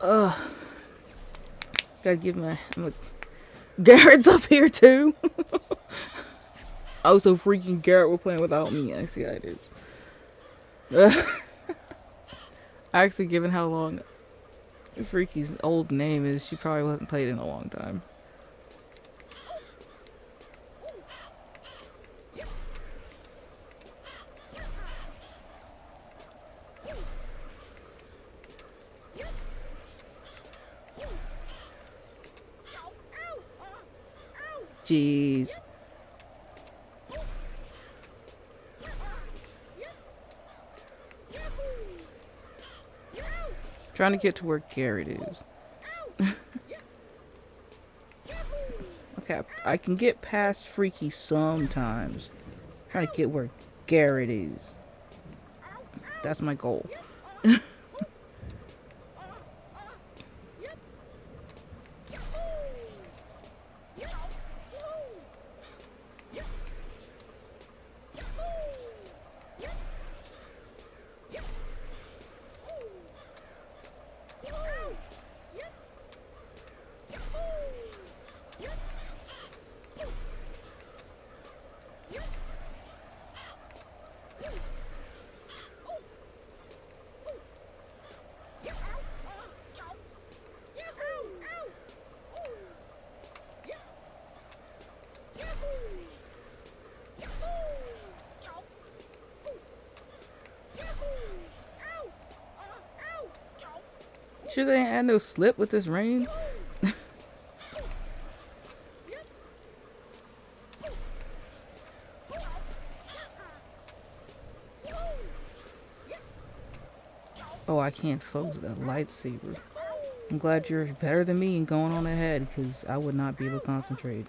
Ugh. Gotta give my... I'm a, Garrett's up here too. Oh, so freaking Garrett were playing without me. I see how it is. Ugh. Actually, given how long Freaky's old name is, she probably hasn't played in a long time. Jeez. Trying to get to where Garrett is. Okay, I can get past Freaky sometimes. I'm trying to get where Garrett is. That's my goal. Sure they ain't had no slip with this rain? Oh, I can't focus that lightsaber. I'm glad you're better than me and going on ahead, because I would not be able to concentrate.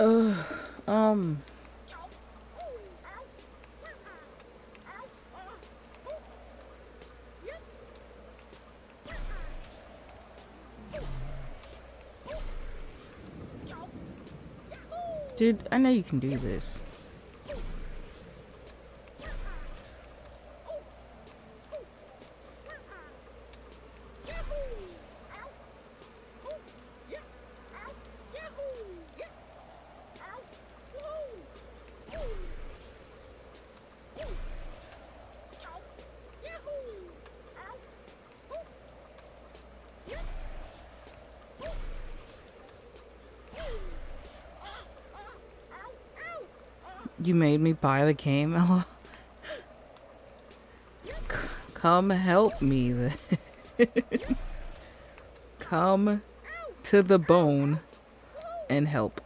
Uh, um, dude, I know you can do this. You made me buy the game, Ella. C come help me then. Come to the bone and help.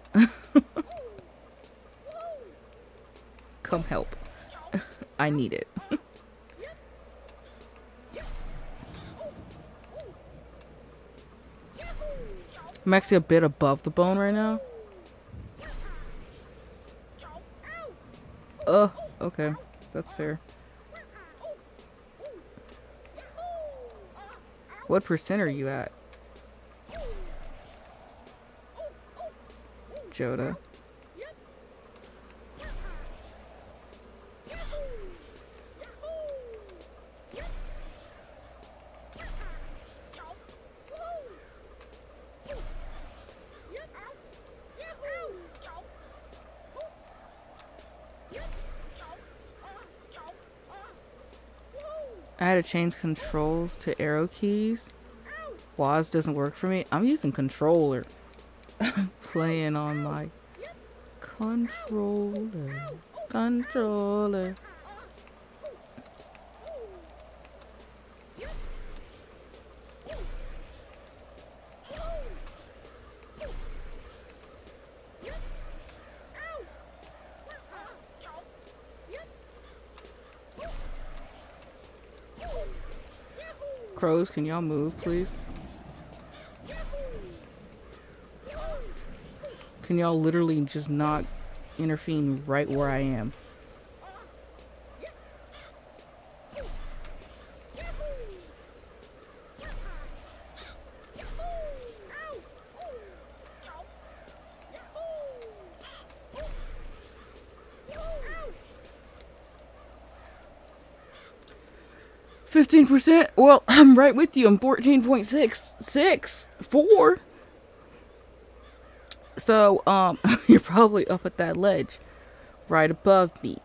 Come help. I need it. I'm actually a bit above the bone right now. Uh, okay. That's fair. What percent are you at? Joda. I had to change controls to arrow keys. W A S doesn't work for me. I'm using controller. Playing on my controller. Controller. Crows, can y'all move, please? Can y'all literally just not intervene right where I am? fifteen percent? Well, I'm right with you. I'm fourteen point six six four. So, um, you're probably up at that ledge. Right above me.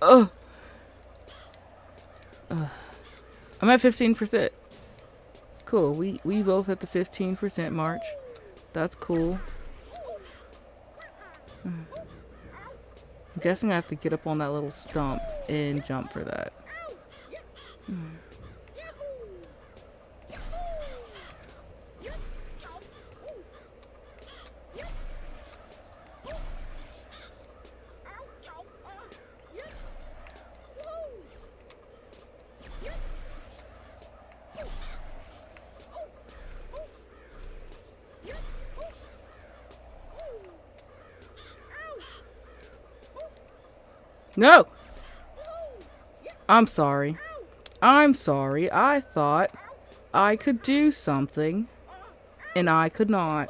Ugh. Ugh. I'm at fifteen percent. Cool. We, we both at the fifteen percent march. That's cool. Mm. I'm guessing I have to get up on that little stump and jump for that. Mm. No! I'm sorry. I'm sorry. I thought I could do something, and I could not.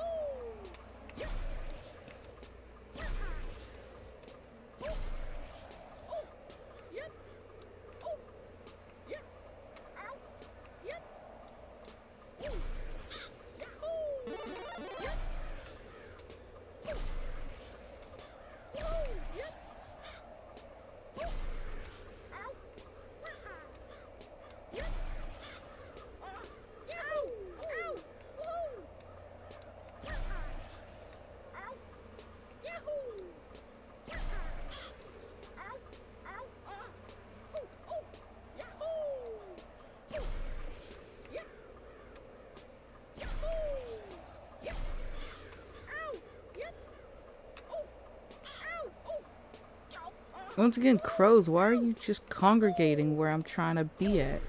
Once again, crows, why are you just congregating where I'm trying to be at?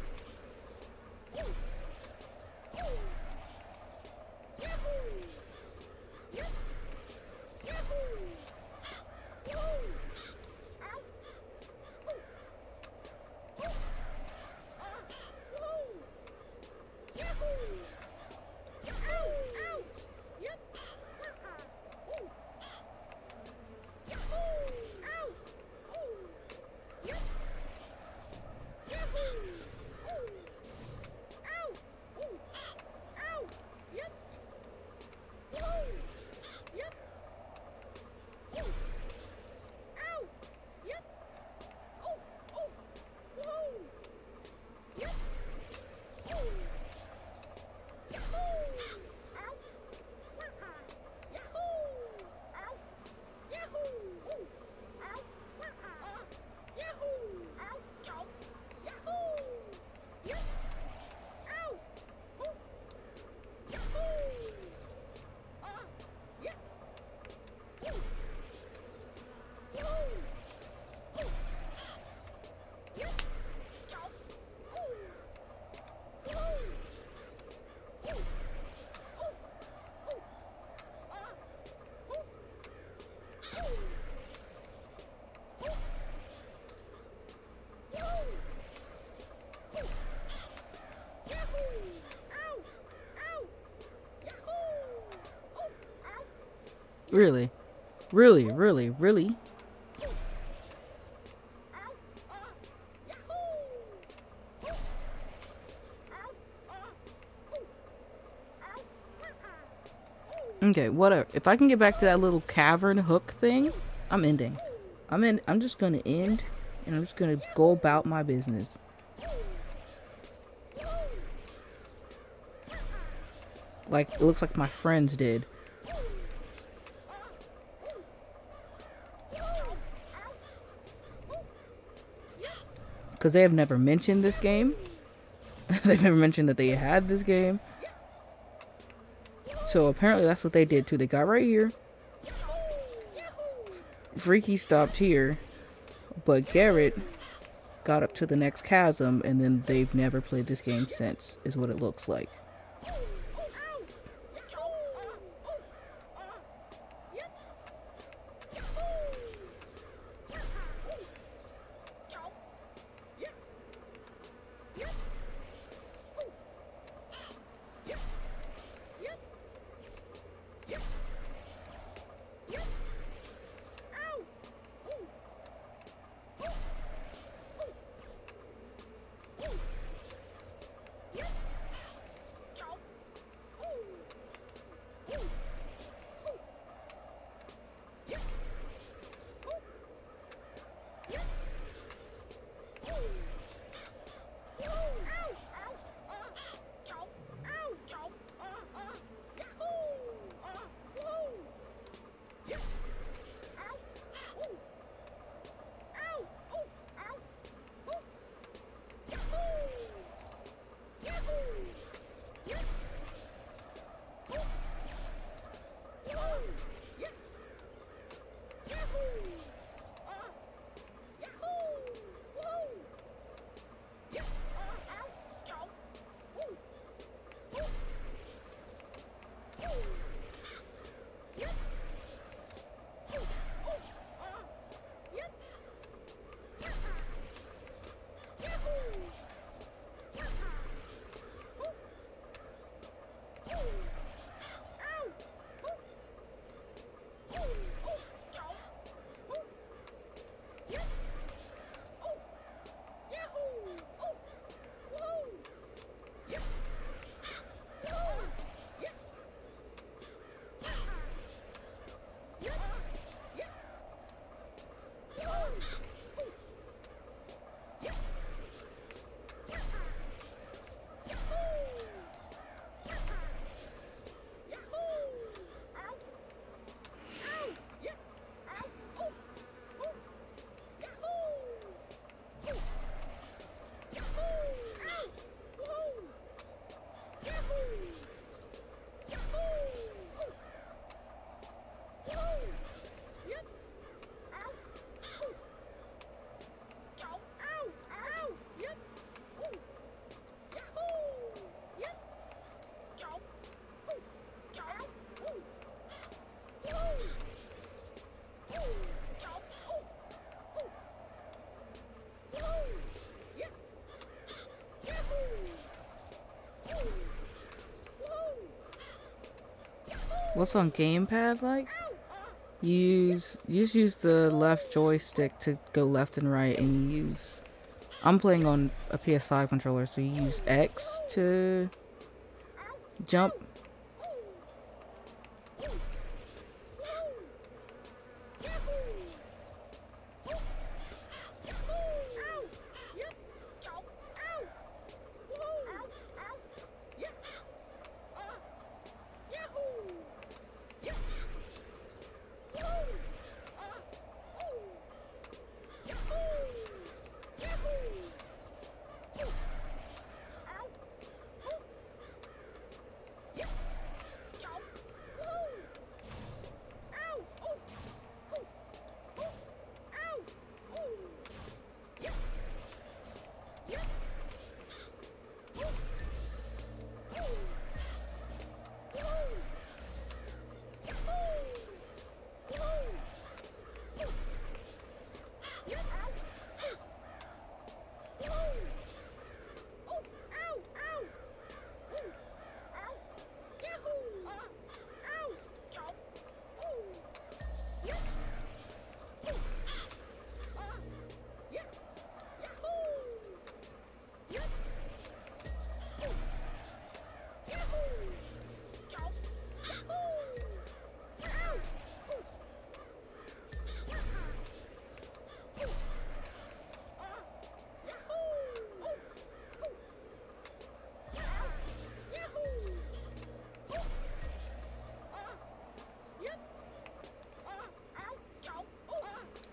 Really? Really, really, really? Okay, whatever. If I can get back to that little cavern hook thing, I'm ending. I'm in. I'm just gonna end, and I'm just gonna go about my business. Like it looks like my friends did. Because they have never mentioned this game. They've never mentioned that they had this game. So apparently that's what they did too. They got right here. Freaky stopped here. But Garrett got up to the next chasm. And then they've never played this game since. Is what it looks like. What's on gamepad like? Use you just use the left joystick to go left and right, and you use. I'm playing on a P S five controller, so you use X to jump. Yeah.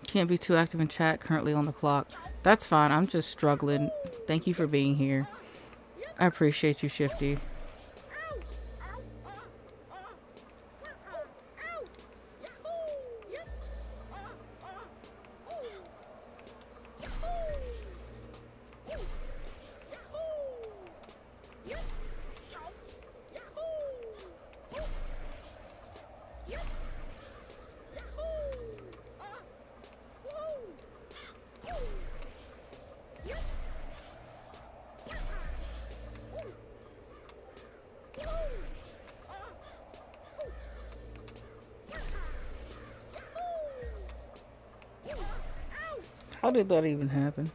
Can't be too active in chat, currently on the clock. That's fine, I'm just struggling. Thank you for being here. I appreciate you, Shifty. How did that even happen?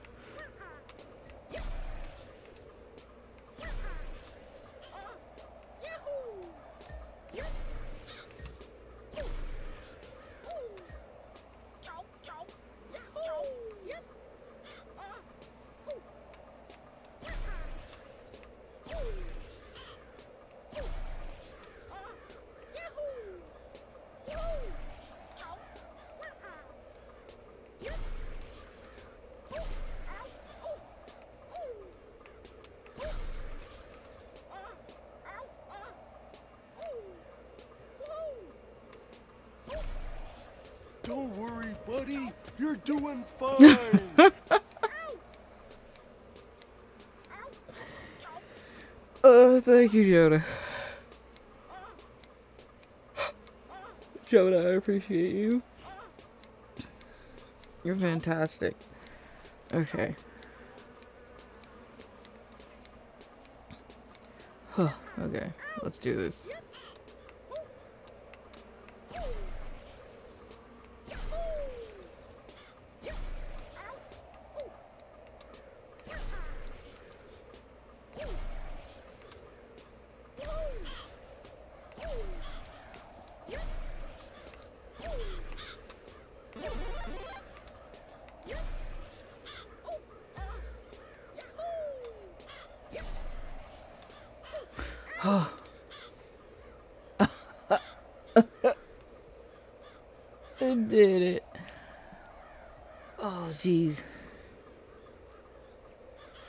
Thank you, Joda. Joda, I appreciate you. You're fantastic. Okay. Huh. Okay. Let's do this.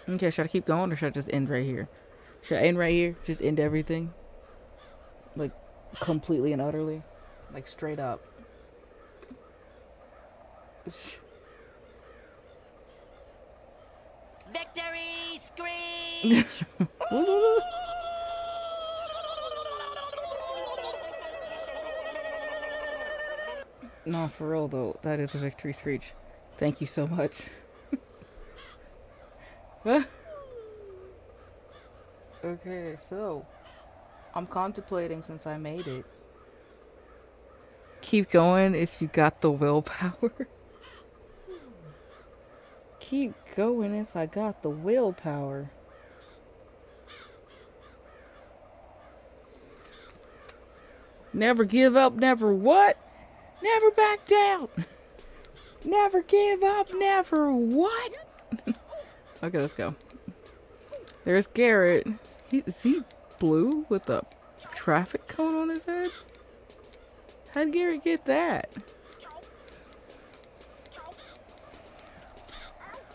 Okay, should I keep going or should I just end right here? Should I end right here? Just end everything? Like, completely and utterly? Like, straight up. Victory screech! No, for real though, that is a victory screech. Thank you so much. Huh? Okay, so I'm contemplating since I made it. Keep going if you got the willpower. Keep going if I got the willpower. Never give up, never what? Never back down. Never give up, never what? Okay, let's go. There's Garrett. He, is he blue with a traffic cone on his head? How did Garrett get that?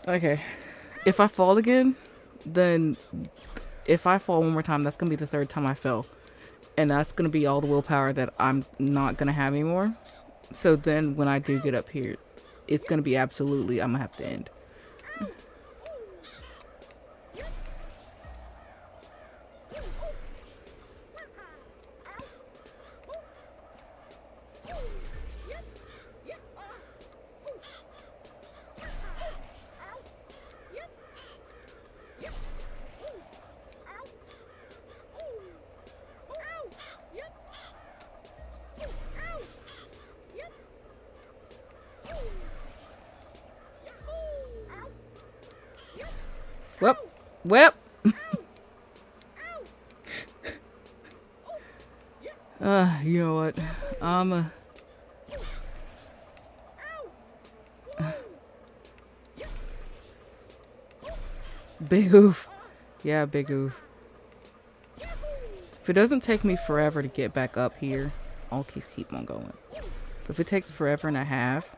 Okay. If I fall again, then if I fall one more time, that's going to be the third time I fell. And that's going to be all the willpower that I'm not going to have anymore. So then when I do get up here, it's going to be absolutely, I'm going to have to end. Well, uh, you know what? I'm a. Uh, big oof. Yeah, big oof. If it doesn't take me forever to get back up here, I'll keep, keep on going. But if it takes forever and a half,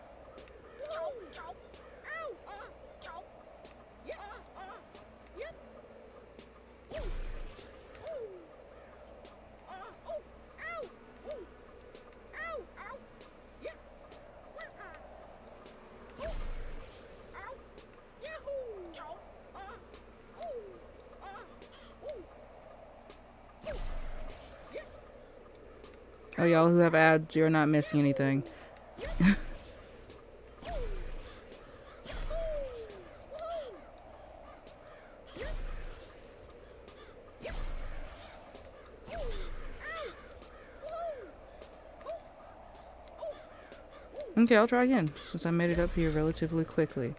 Oh, y'all who have ads, you're not missing anything. Okay, I'll try again, since I made it up here relatively quickly.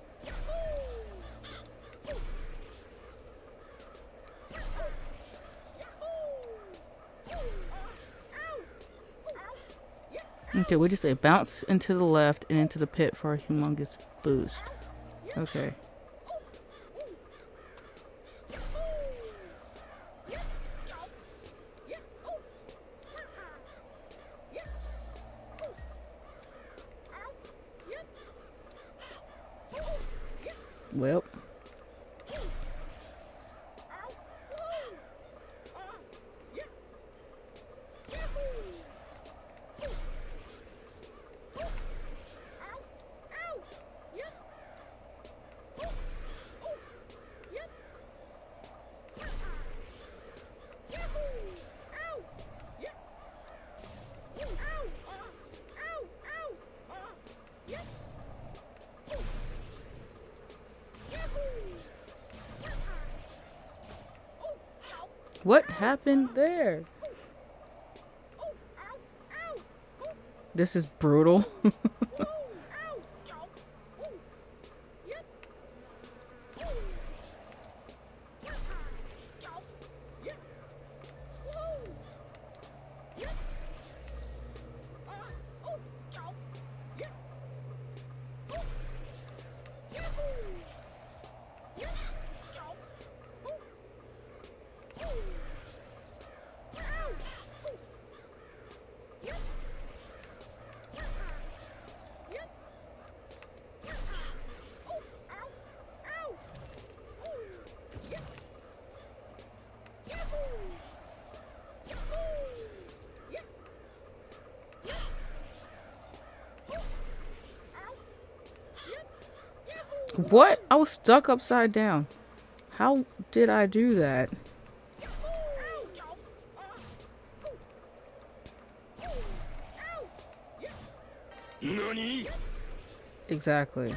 Okay, we just say bounce into the left and into the pit for a humongous boost. Okay. Well. What happened there? This is brutal. What? I was stuck upside down. How did I do that? Nani? Exactly.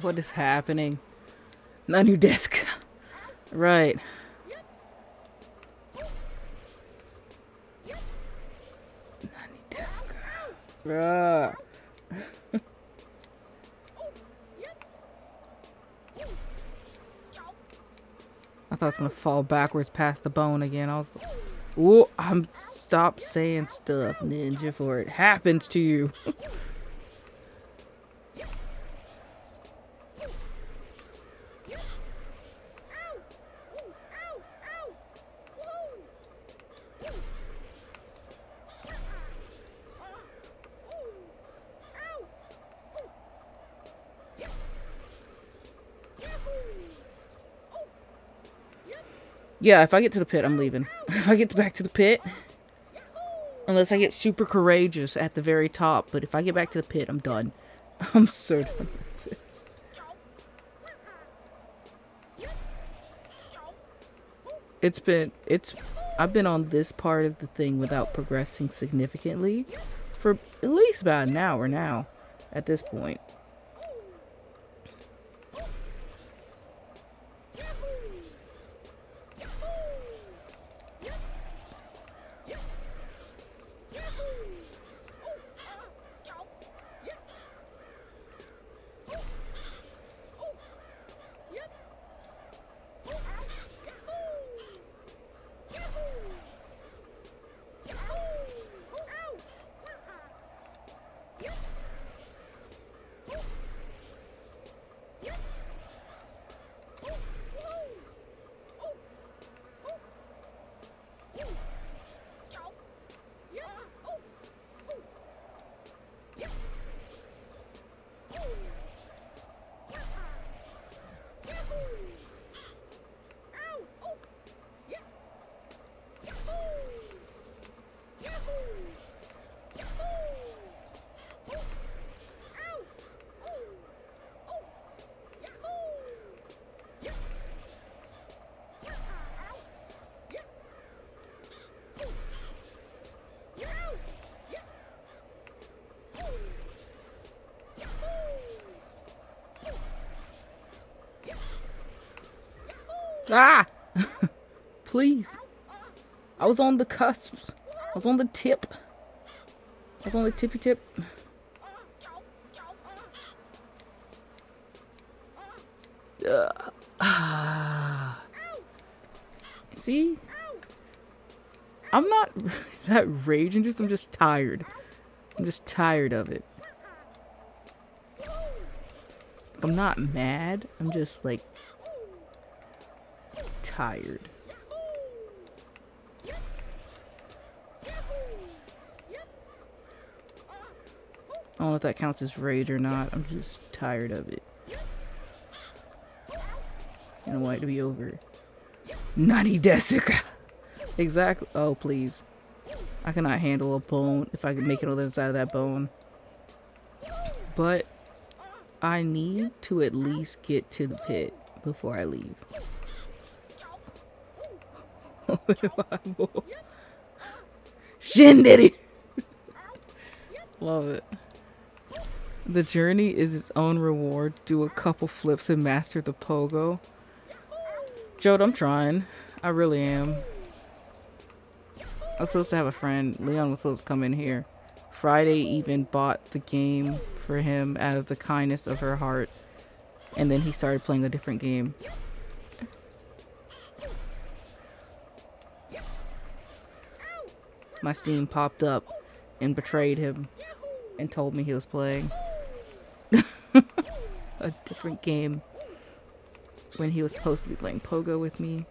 What is happening? Not new disc. Right. Not new disc. Bruh. I thought I was gonna fall backwards past the bone again. I was like, ooh, I'm stop saying stuff, Ninja, for it happens to you. Yeah, if I get to the pit, I'm leaving. If I get back to the pit, unless I get super courageous at the very top, but if I get back to the pit, I'm done. I'm so done with this. It's been, it's, I've been on this part of the thing without progressing significantly for at least about an hour now at this point. Ah! Please. I was on the cusps. I was on the tip. I was on the tippy tip. Uh, ah. See? I'm not that rage-induced. I'm just tired. I'm just tired of it. I'm not mad. I'm just like... tired. I don't know if that counts as rage or not. I'm just tired of it. And I want it to be over. Nani desuka! Exactly. Oh, please. I cannot handle a bone if I can make it on the other side of that bone. But I need to at least get to the pit before I leave. Shindiri! Love it. The journey is its own reward. Do a couple flips and master the pogo. Joda, I'm trying. I really am. I was supposed to have a friend. Leon was supposed to come in here. Friday even bought the game for him out of the kindness of her heart. And then he started playing a different game. My Steam popped up and betrayed him and told me he was playing a different game when he was supposed to be playing pogo with me.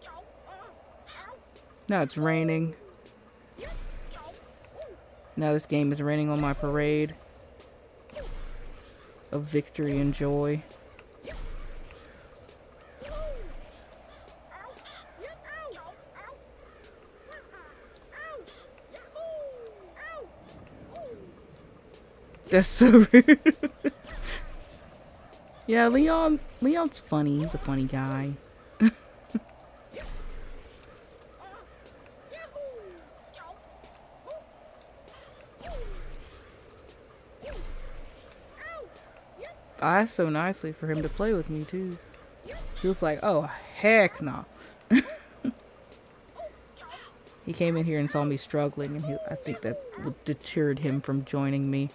Now it's raining. Now this game is raining on my parade of victory and joy. That's so rude. Yeah, Leon. Leon's funny. He's a funny guy. I asked so nicely for him to play with me too. He was like, "Oh heck no!" Nah. He came in here and saw me struggling, and he, I think that deterred him from joining me.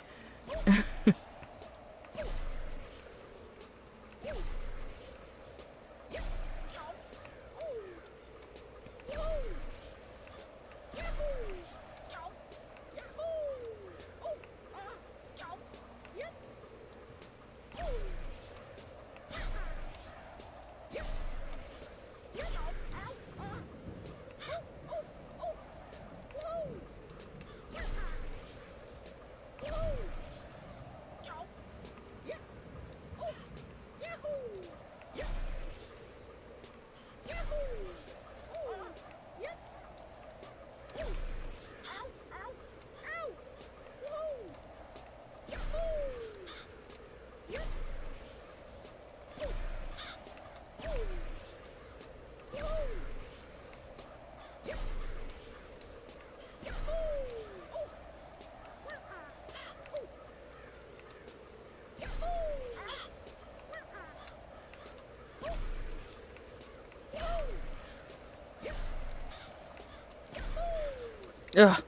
Ugh.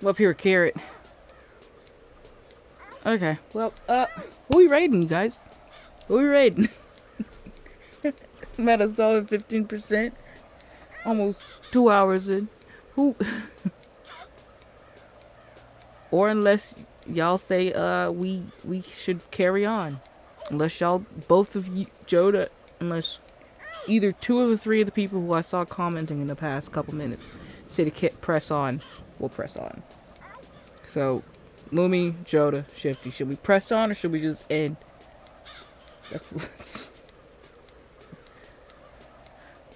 I'm up here, Garrett. Okay. Well, uh, who we raiding, you guys? Who we raiding? I'm at a solid fifteen percent. Almost two hours in. Who? Or unless y'all say uh we we should carry on, unless y'all both of you Joda, unless either two of the three of the people who I saw commenting in the past couple minutes say to press on, we'll press on. So, Lumi, Joda, Shifty, should we press on or should we just end? That's what's...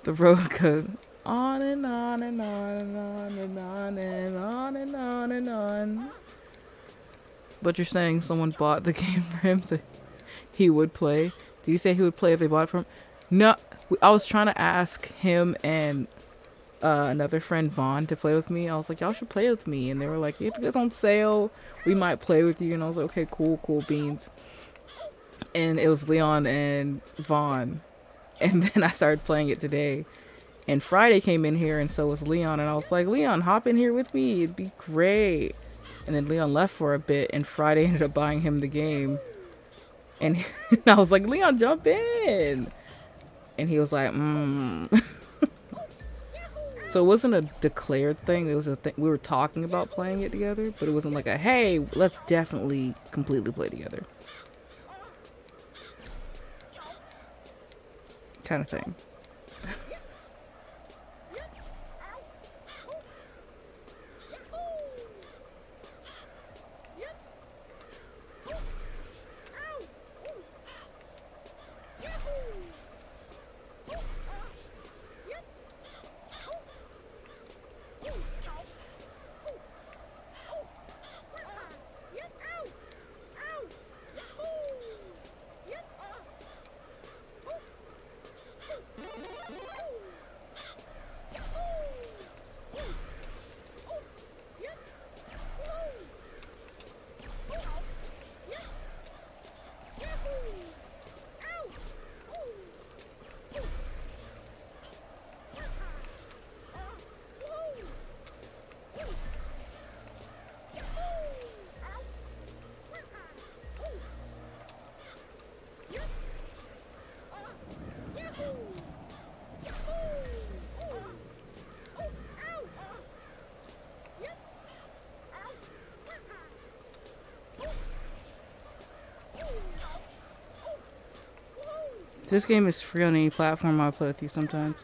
The road goes on and on and on and on and on and on and on and on. But you're saying someone bought the game for him so he would play? Did you say he would play if they bought it for him? No, I was trying to ask him and uh, another friend, Vaughn, to play with me. I was like, y'all should play with me. And they were like, if it's on sale, we might play with you. And I was like, okay, cool, cool beans. And it was Leon and Vaughn. And then I started playing it today. And Friday came in here and so was Leon. And I was like, Leon, hop in here with me. It'd be great. And then Leon left for a bit and Friday ended up buying him the game. And I was like, Leon, jump in. And he was like, mm. So it wasn't a declared thing. It was a thing. We were talking about playing it together, but it wasn't like a, hey, let's definitely completely play together kind of thing. This game is free on any platform I play with you sometimes.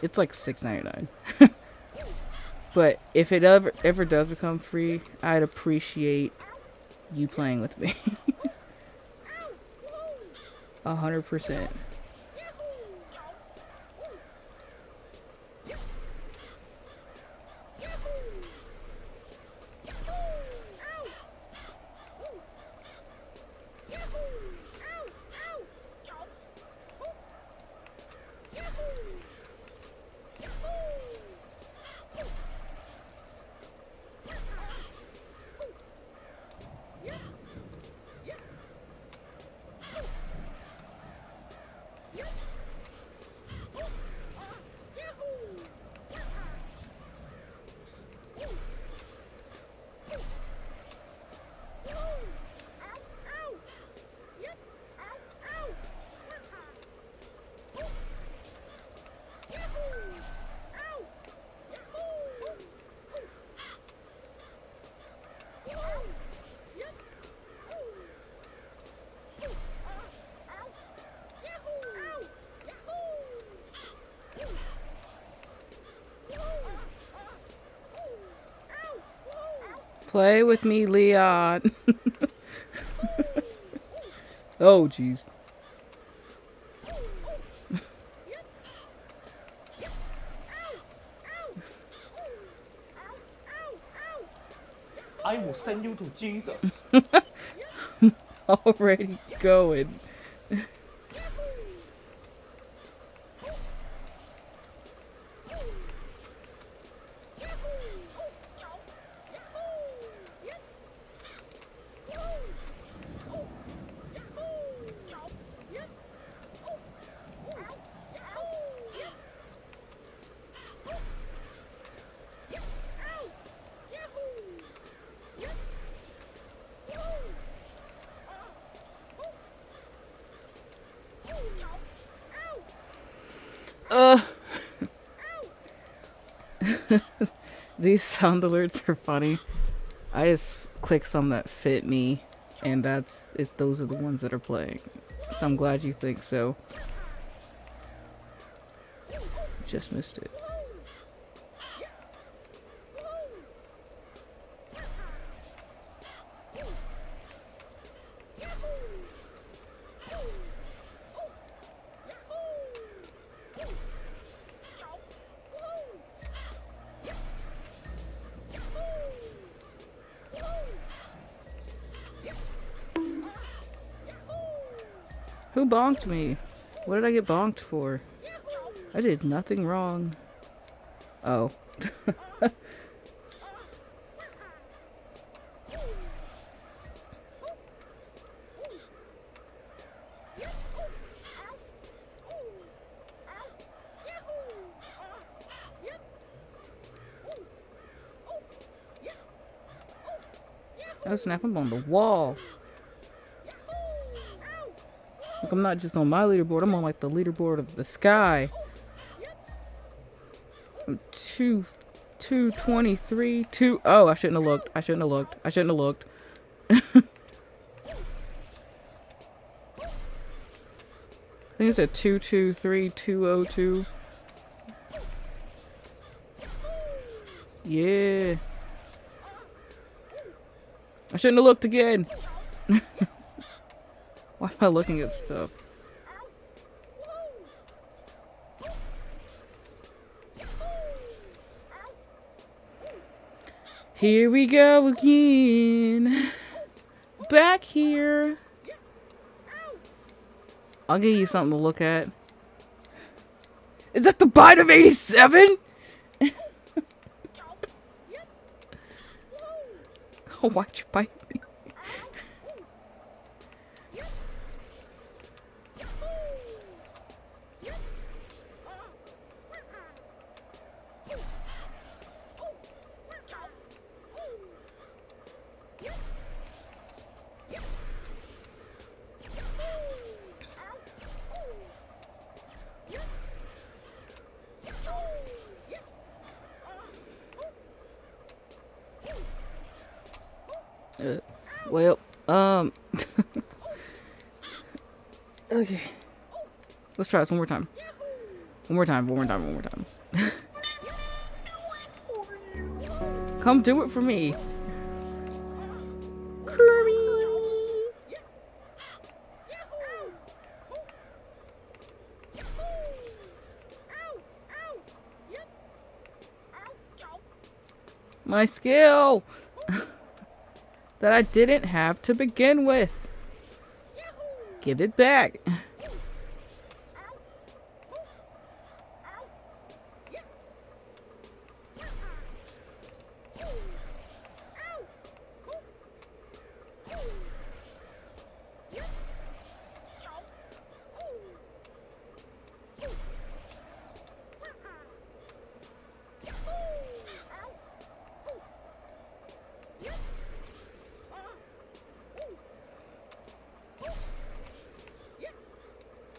It's like six ninety-nine. But if it ever, ever does become free, I'd appreciate you playing with me. A hundred percent. Play with me, Leon. Oh, jeez. I will send you to Jesus. Already going. These sound alerts are funny. I just click some that fit me, and that's it's those are the ones that are playing. So I'm glad you think so. Just missed it. Who bonked me? What did I get bonked for? I did nothing wrong. Oh. Oh snap, I'm on the wall. Like, I'm not just on my leaderboard, I'm on like the leaderboard of the sky. I'm two, two twenty-three, two. Oh, I shouldn't have looked. I shouldn't have looked. I shouldn't have looked. I think it said two, two, three, two, oh, two. Yeah. I shouldn't have looked again. Why am I looking at stuff? Here we go again. Back here. I'll give you something to look at. Is that the bite of eighty-seven? Oh, why'd you bite me? Uh, well, um, okay, let's try this one more time, one more time, one more time, one more time. Come do it for me. My skill. That I didn't have to begin with. Give it back.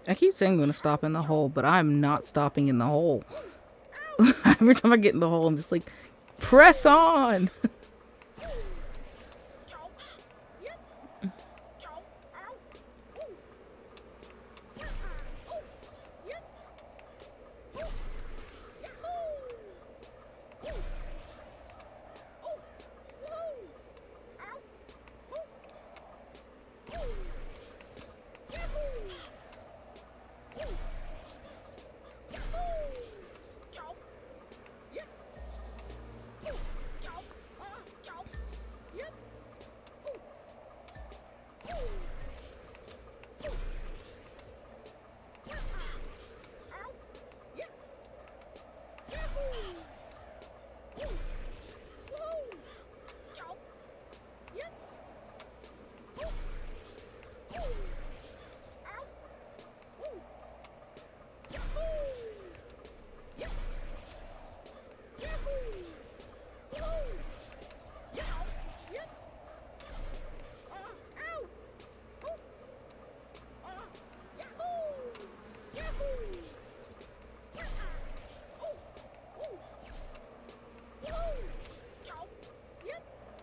I keep saying I'm gonna stop in the hole, but I'm not stopping in the hole. Every time I get in the hole, I'm just like, press on!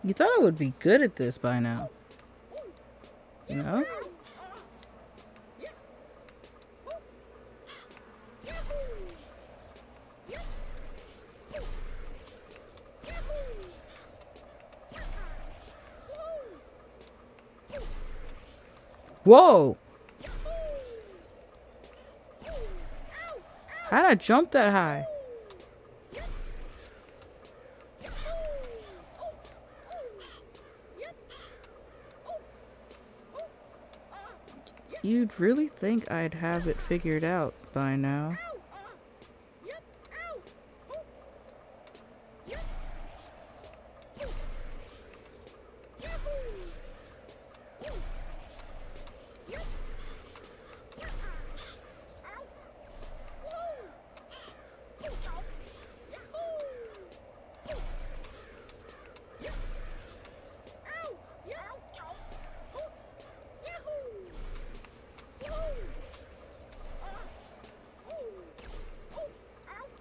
You thought I would be good at this by now. No? Whoa! How'd I jump that high? You'd really think I'd have it figured out by now.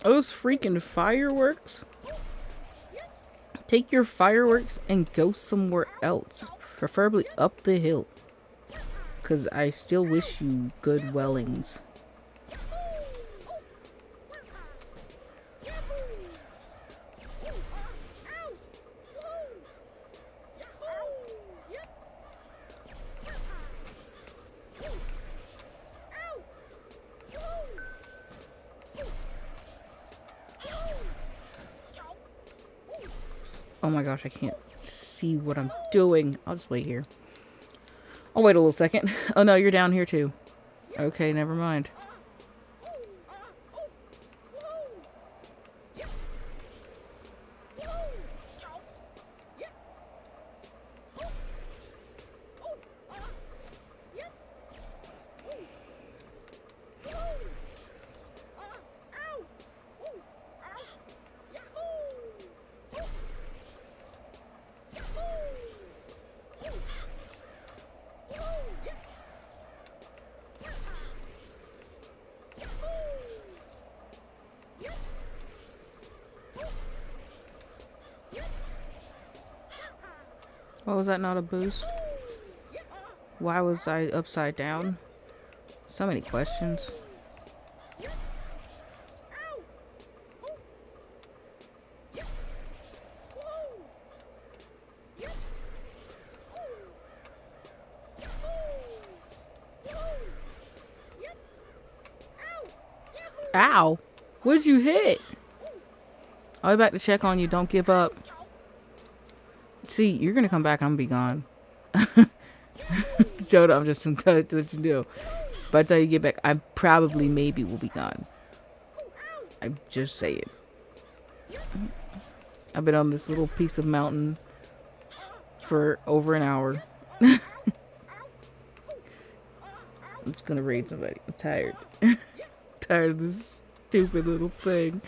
Those freaking fireworks? Take your fireworks and go somewhere else, preferably up the hill, because I still wish you good wellings. Oh my gosh, I can't see what I'm doing. I'll just wait here. I'll wait a little second. Oh no, you're down here too. Okay, never mind. Why was that not a boost? Why was I upside down? So many questions. Ow! What did you hit? I'll be back to check on you. Don't give up. See, you're gonna come back and I'm gonna be gone. Joda, I'm just gonna let you know. By the time you get back, I probably, maybe, will be gone. I'm just saying. I've been on this little piece of mountain for over an hour. I'm just gonna raid somebody. I'm tired. I'm tired of this stupid little thing.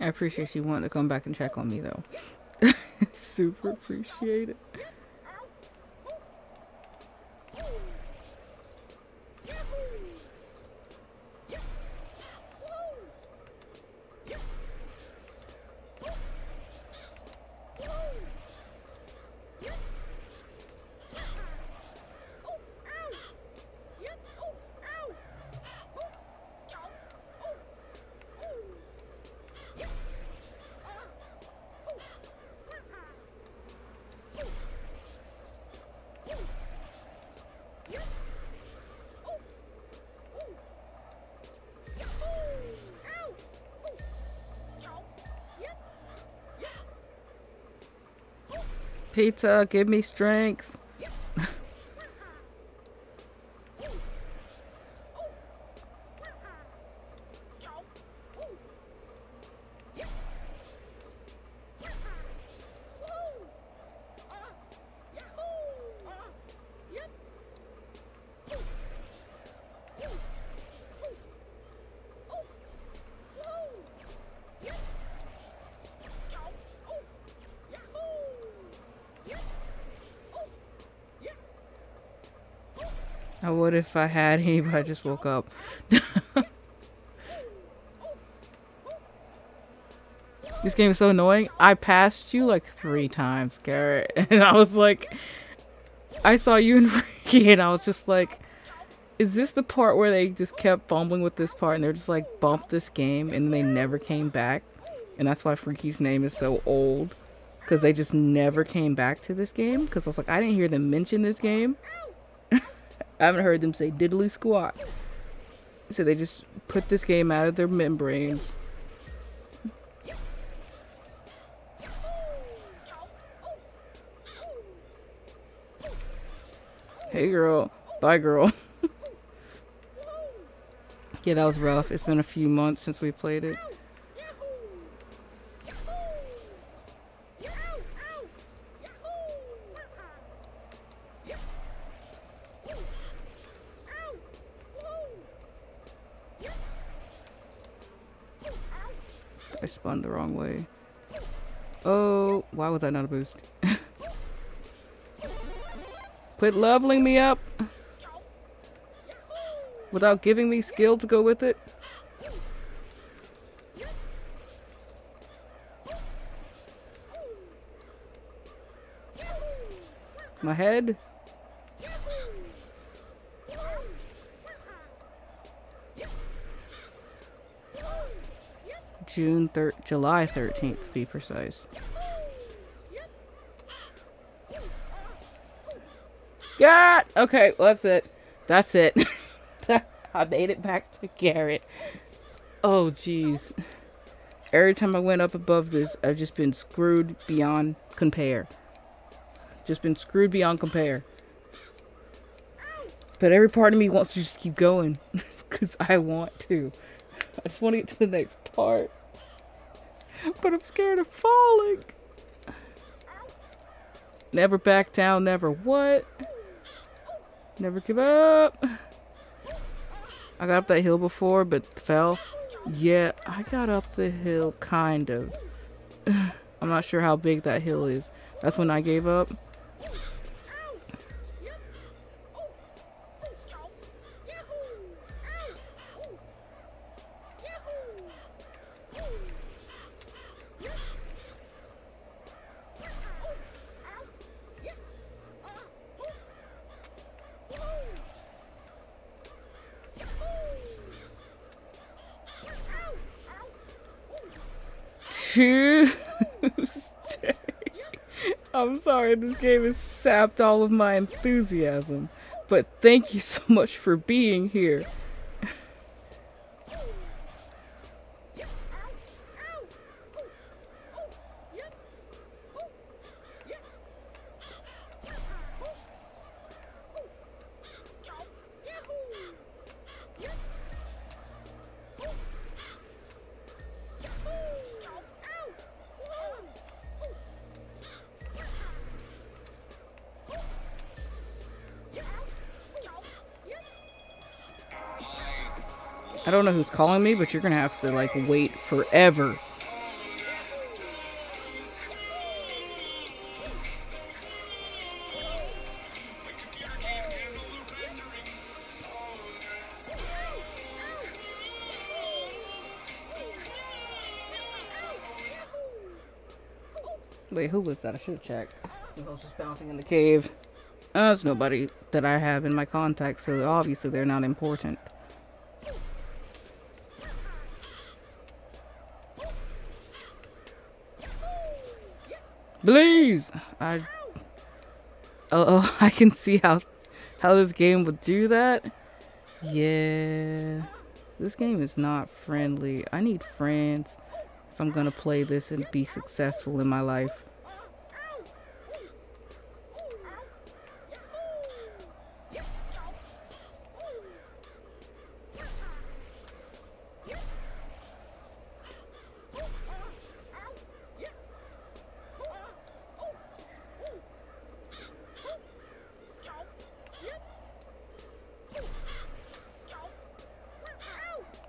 I appreciate you wanting to come back and check on me, though. Super appreciate it. Pizza, give me strength. I would if I had any, but I just woke up. This game is so annoying. I passed you like three times, Garrett, and I was like, I saw you and Freaky, and I was just like, is this the part where they just kept fumbling with this part and they're just like, bump this game, and they never came back? And that's why Freaky's name is so old, because they just never came back to this game, because I was like, I didn't hear them mention this game. I haven't heard them say diddly squat. So they just put this game out of their membranes. Hey girl, bye girl. Yeah, that was rough. It's been a few months since we played it. I spun the wrong way. Oh, why was that not a boost? Quit leveling me up without giving me skill to go with it. My head. June thir- July thirteenth, to be precise. God! Okay, well, that's it. That's it. I made it back to Garrett. Oh, jeez. Every time I went up above this, I've just been screwed beyond compare. Just been screwed beyond compare. But every part of me wants to just keep going. Because I want to. I just want to get to the next part. But I'm scared of falling. Never back down, never what? Never give up. I got up that hill before, but fell. Yeah, I got up the hill, kind of. I'm not sure how big that hill is. That's when I gave up. I'm sorry, this game has sapped all of my enthusiasm, but thank you so much for being here. I don't know who's calling me, but you're gonna have to like wait forever. Wait, who was that? I should have checked. Since I was just bouncing in the cave. Uh, there's nobody that I have in my contacts, so obviously they're not important. Please! I... Uh-oh, I can see how how this game would do that. Yeah. This game is not friendly. I need friends if I'm gonna play this and be successful in my life.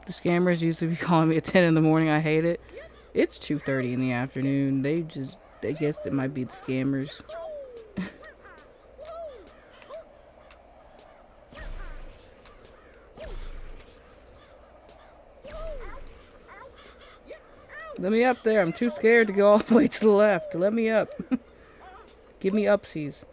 Scammers used to be calling me at ten in the morning. I hate it. It's two thirty in the afternoon. They just, I guess it might be the scammers. Let me up there. I'm too scared to go all the way to the left. Let me up. Give me upsies.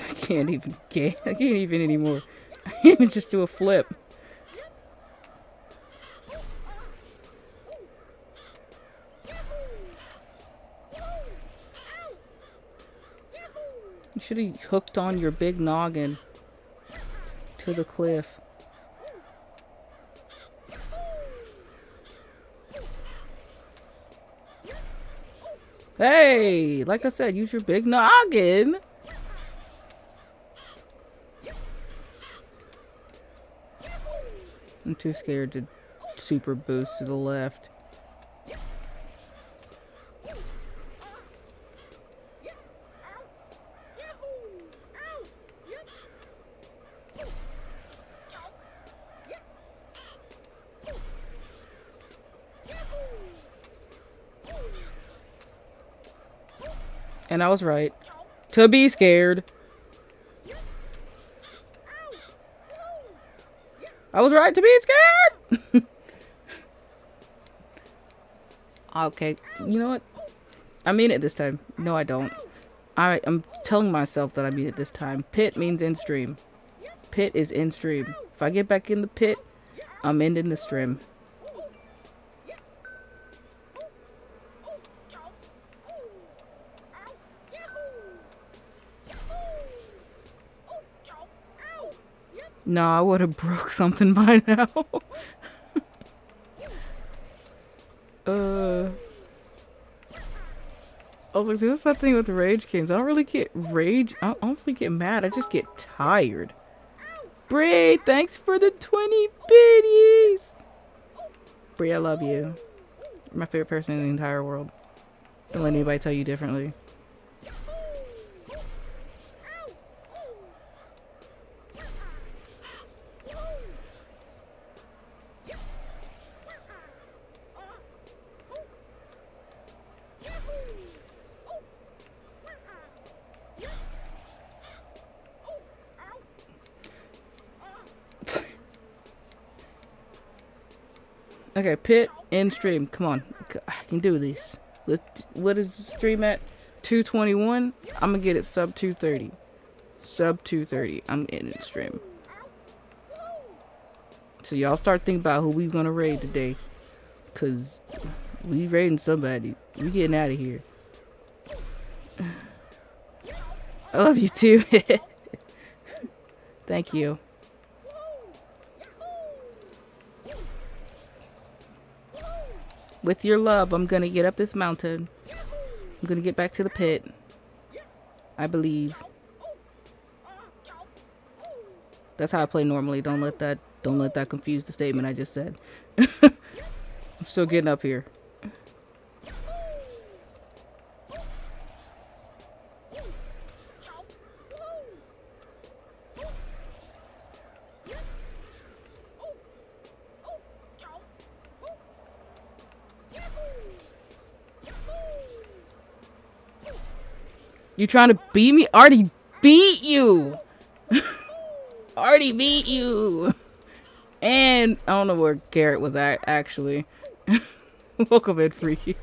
I can't even get. I can't even anymore. I can't even just do a flip. You should have hooked on your big noggin to the cliff. Hey, like I said, use your big noggin. I'm too scared to super boost to the left. And I was right. To be scared. I was right to be scared! Okay, you know what? I mean it this time. No, I don't. I, I'm telling myself that I mean it this time. Pit means in stream. Pit is in stream. If I get back in the pit, I'm ending the stream. No, I would have broke something by now. uh, I was like, see, that's my thing with rage games. I don't really get rage. I don't really get mad. I just get tired. Bree, thanks for the twenty biddies. Bree, I love you. You're my favorite person in the entire world. Don't let anybody tell you differently. Okay, pit and stream. Come on, I can do this. Let's, what is the stream at? two twenty-one. I'm gonna get it sub two thirty. Sub two thirty. I'm in the stream. So y'all start thinking about who we gonna raid today, cause we raiding somebody. We getting out of here. I love you too. Thank you. With your love, I'm gonna get up this mountain. I'm gonna get back to the pit. I believe. That's how I play normally. Don't let that don't let that confuse the statement I just said. I'm still getting up here. You trying to beat me? Already beat you! Already beat you! And I don't know where Garrett was at, actually. Welcome in, Freaky.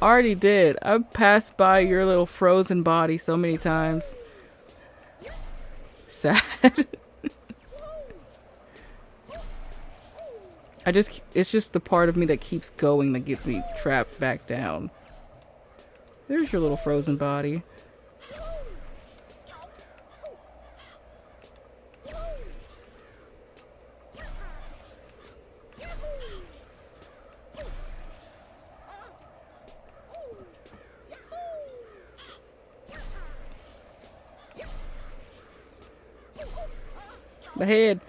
Already did. I passed by your little frozen body so many times. Sad. I just, it's just the part of me that keeps going that gets me trapped back down. There's your little frozen body. My head.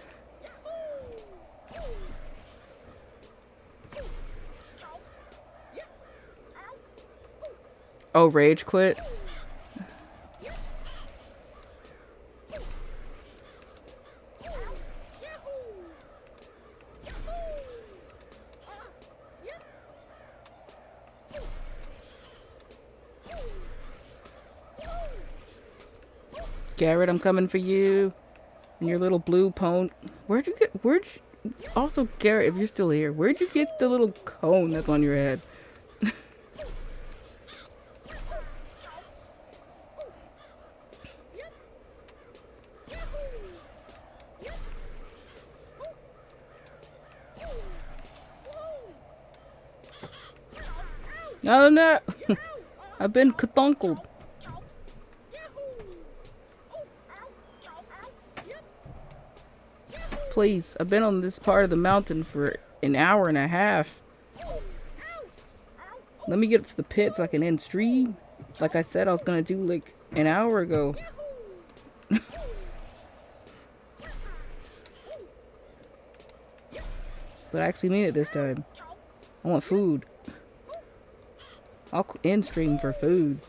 Oh, rage quit. Garrett, I'm coming for you. And your little blue pone. Where'd you get, where'd you, also Garrett, if you're still here, where'd you get the little cone that's on your head? Oh no! I've been katonkled. Please, I've been on this part of the mountain for an hour and a half. Let me get to the pit so I can end stream. Like I said I was gonna do like an hour ago. But I actually mean it this time. I want food. I'll end stream for food.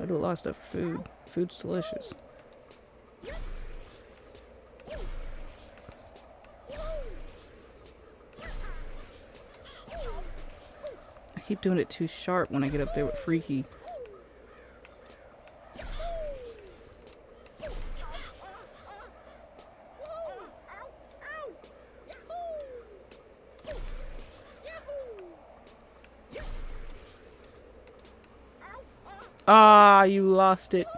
I do a lot of stuff for food. Food's delicious. I keep doing it too sharp when I get up there with Freaky. Ah, you lost it.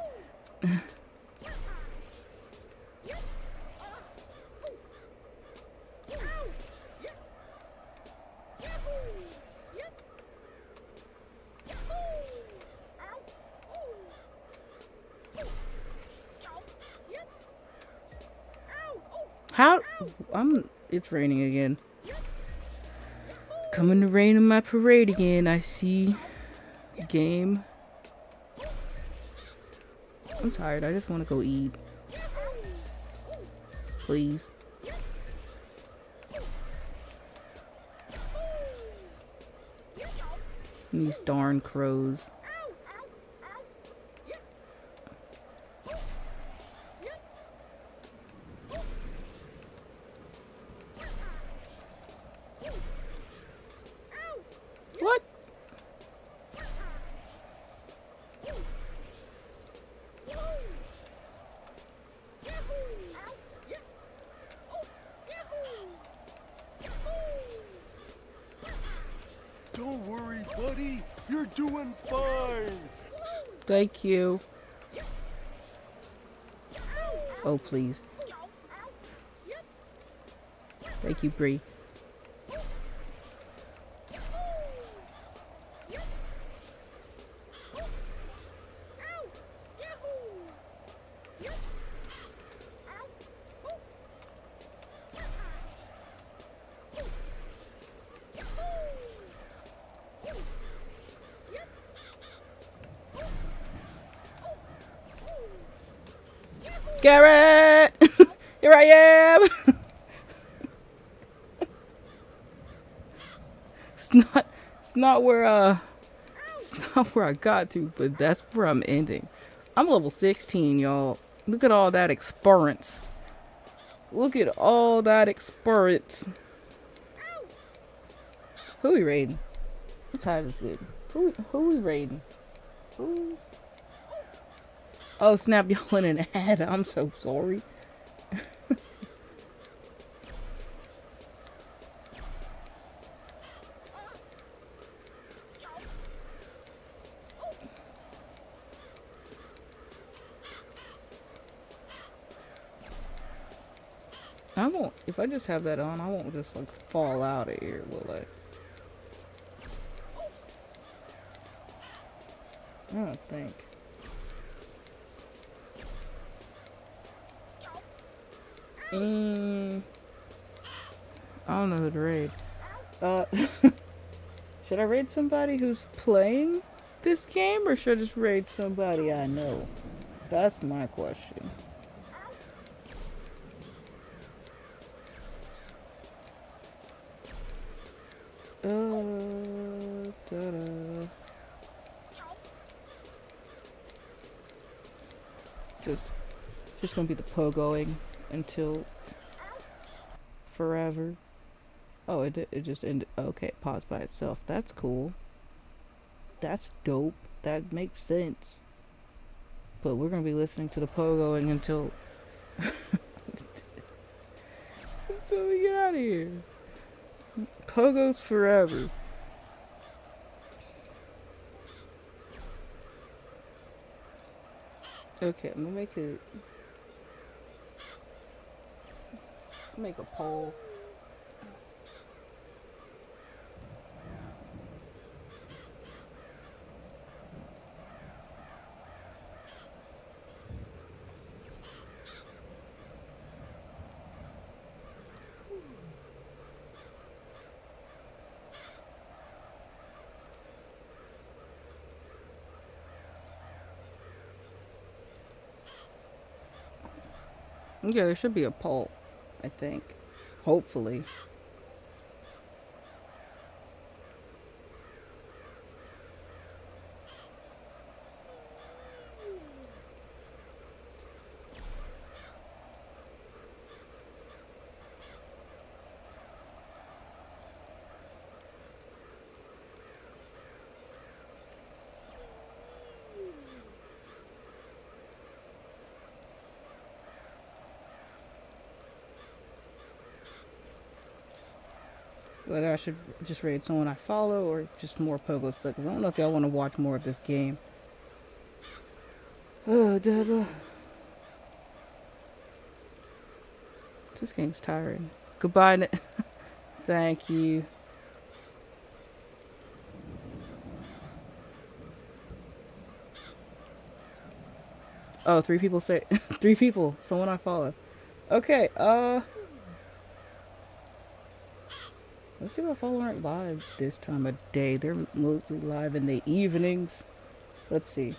How? I'm. It's raining again. Coming to rain on my parade again. I see. Game. I'm tired. I just want to go eat. Please. And these darn crows. Thank you. Oh, please. Thank you, Bree. Garrett! Here I am! It's not, it's not where, uh, it's not where I got to, but that's where I'm ending. I'm level sixteen, y'all. Look at all that experience. Look at all that experience. Who we raiding? I'm tired of this dude. Who, who we raiding? Who? Oh snap, y'all in an ad. I'm so sorry. I won't, if I just have that on, I won't just like fall out of here, will I? I don't think. Mm, I don't know who to raid. Uh, should I raid somebody who's playing this game, or should I just raid somebody I know? That's my question. Uh, da-da. Just, just gonna be the pogoing. Until forever. Oh, it, it just ended. Okay, it paused by itself. That's cool. That's dope. That makes sense. But we're going to be listening to the pogoing until... until we get out of here. Pogo's forever. Okay, I'm going to make it... make a poll. Yeah, there should be a poll, I think. Hopefully. Whether I should just raid someone I follow or just more pogo stuff. Because I don't know if y'all want to watch more of this game. Oh, Dada. This game's tiring. Goodbye. Thank you. Oh, three people say. Three people. Someone I follow. Okay. Uh. Most people I follow aren't live this time of day. They're mostly live in the evenings. Let's see.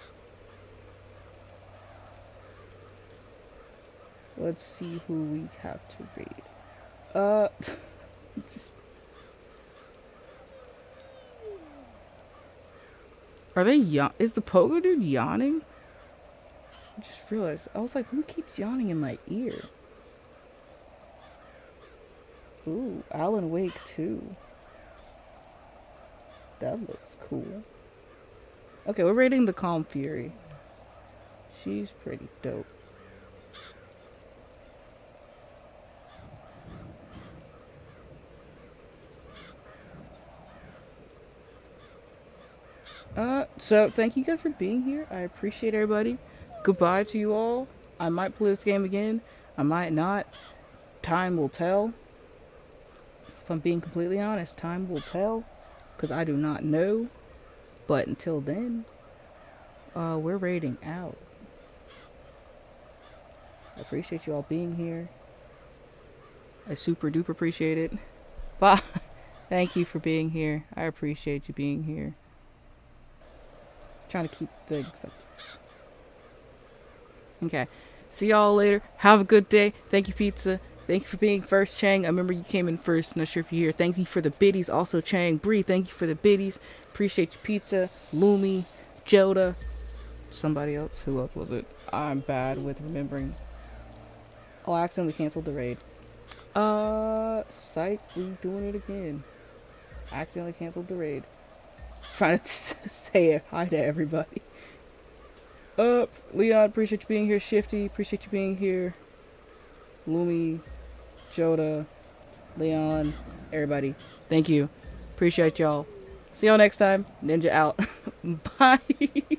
Let's see who we have to read. Uh, just... Are they yawn? Is the pogo dude yawning? I just realized. I was like, who keeps yawning in my ear? Ooh, Alan Wake too. That looks cool. Okay, we're rating the Calm Fury. She's pretty dope. Uh, so thank you guys for being here. I appreciate everybody. Goodbye to you all. I might play this game again. I might not. Time will tell. If I'm being completely honest, time will tell, because I do not know. But until then, uh, we're raiding out. I appreciate you all being here. I super duper appreciate it. Bye. Thank you for being here. I appreciate you being here. I'm trying to keep things up. Okay. See y'all later. Have a good day. Thank you, pizza. Thank you for being first, Chang. I remember you came in first. Not sure if you're here. Thank you for the biddies. Also, Chang. Bree, thank you for the biddies. Appreciate your pizza. Lumi. Joda. Somebody else. Who else was it? I'm bad with remembering. Oh, I accidentally canceled the raid. Uh, psych. We doing it again. I accidentally canceled the raid. I'm trying to say hi to everybody. Uh, Leon, appreciate you being here. Shifty, appreciate you being here. Lumi. Joda, Leon, everybody, thank you. Appreciate y'all. See y'all next time. Ninja out. Bye.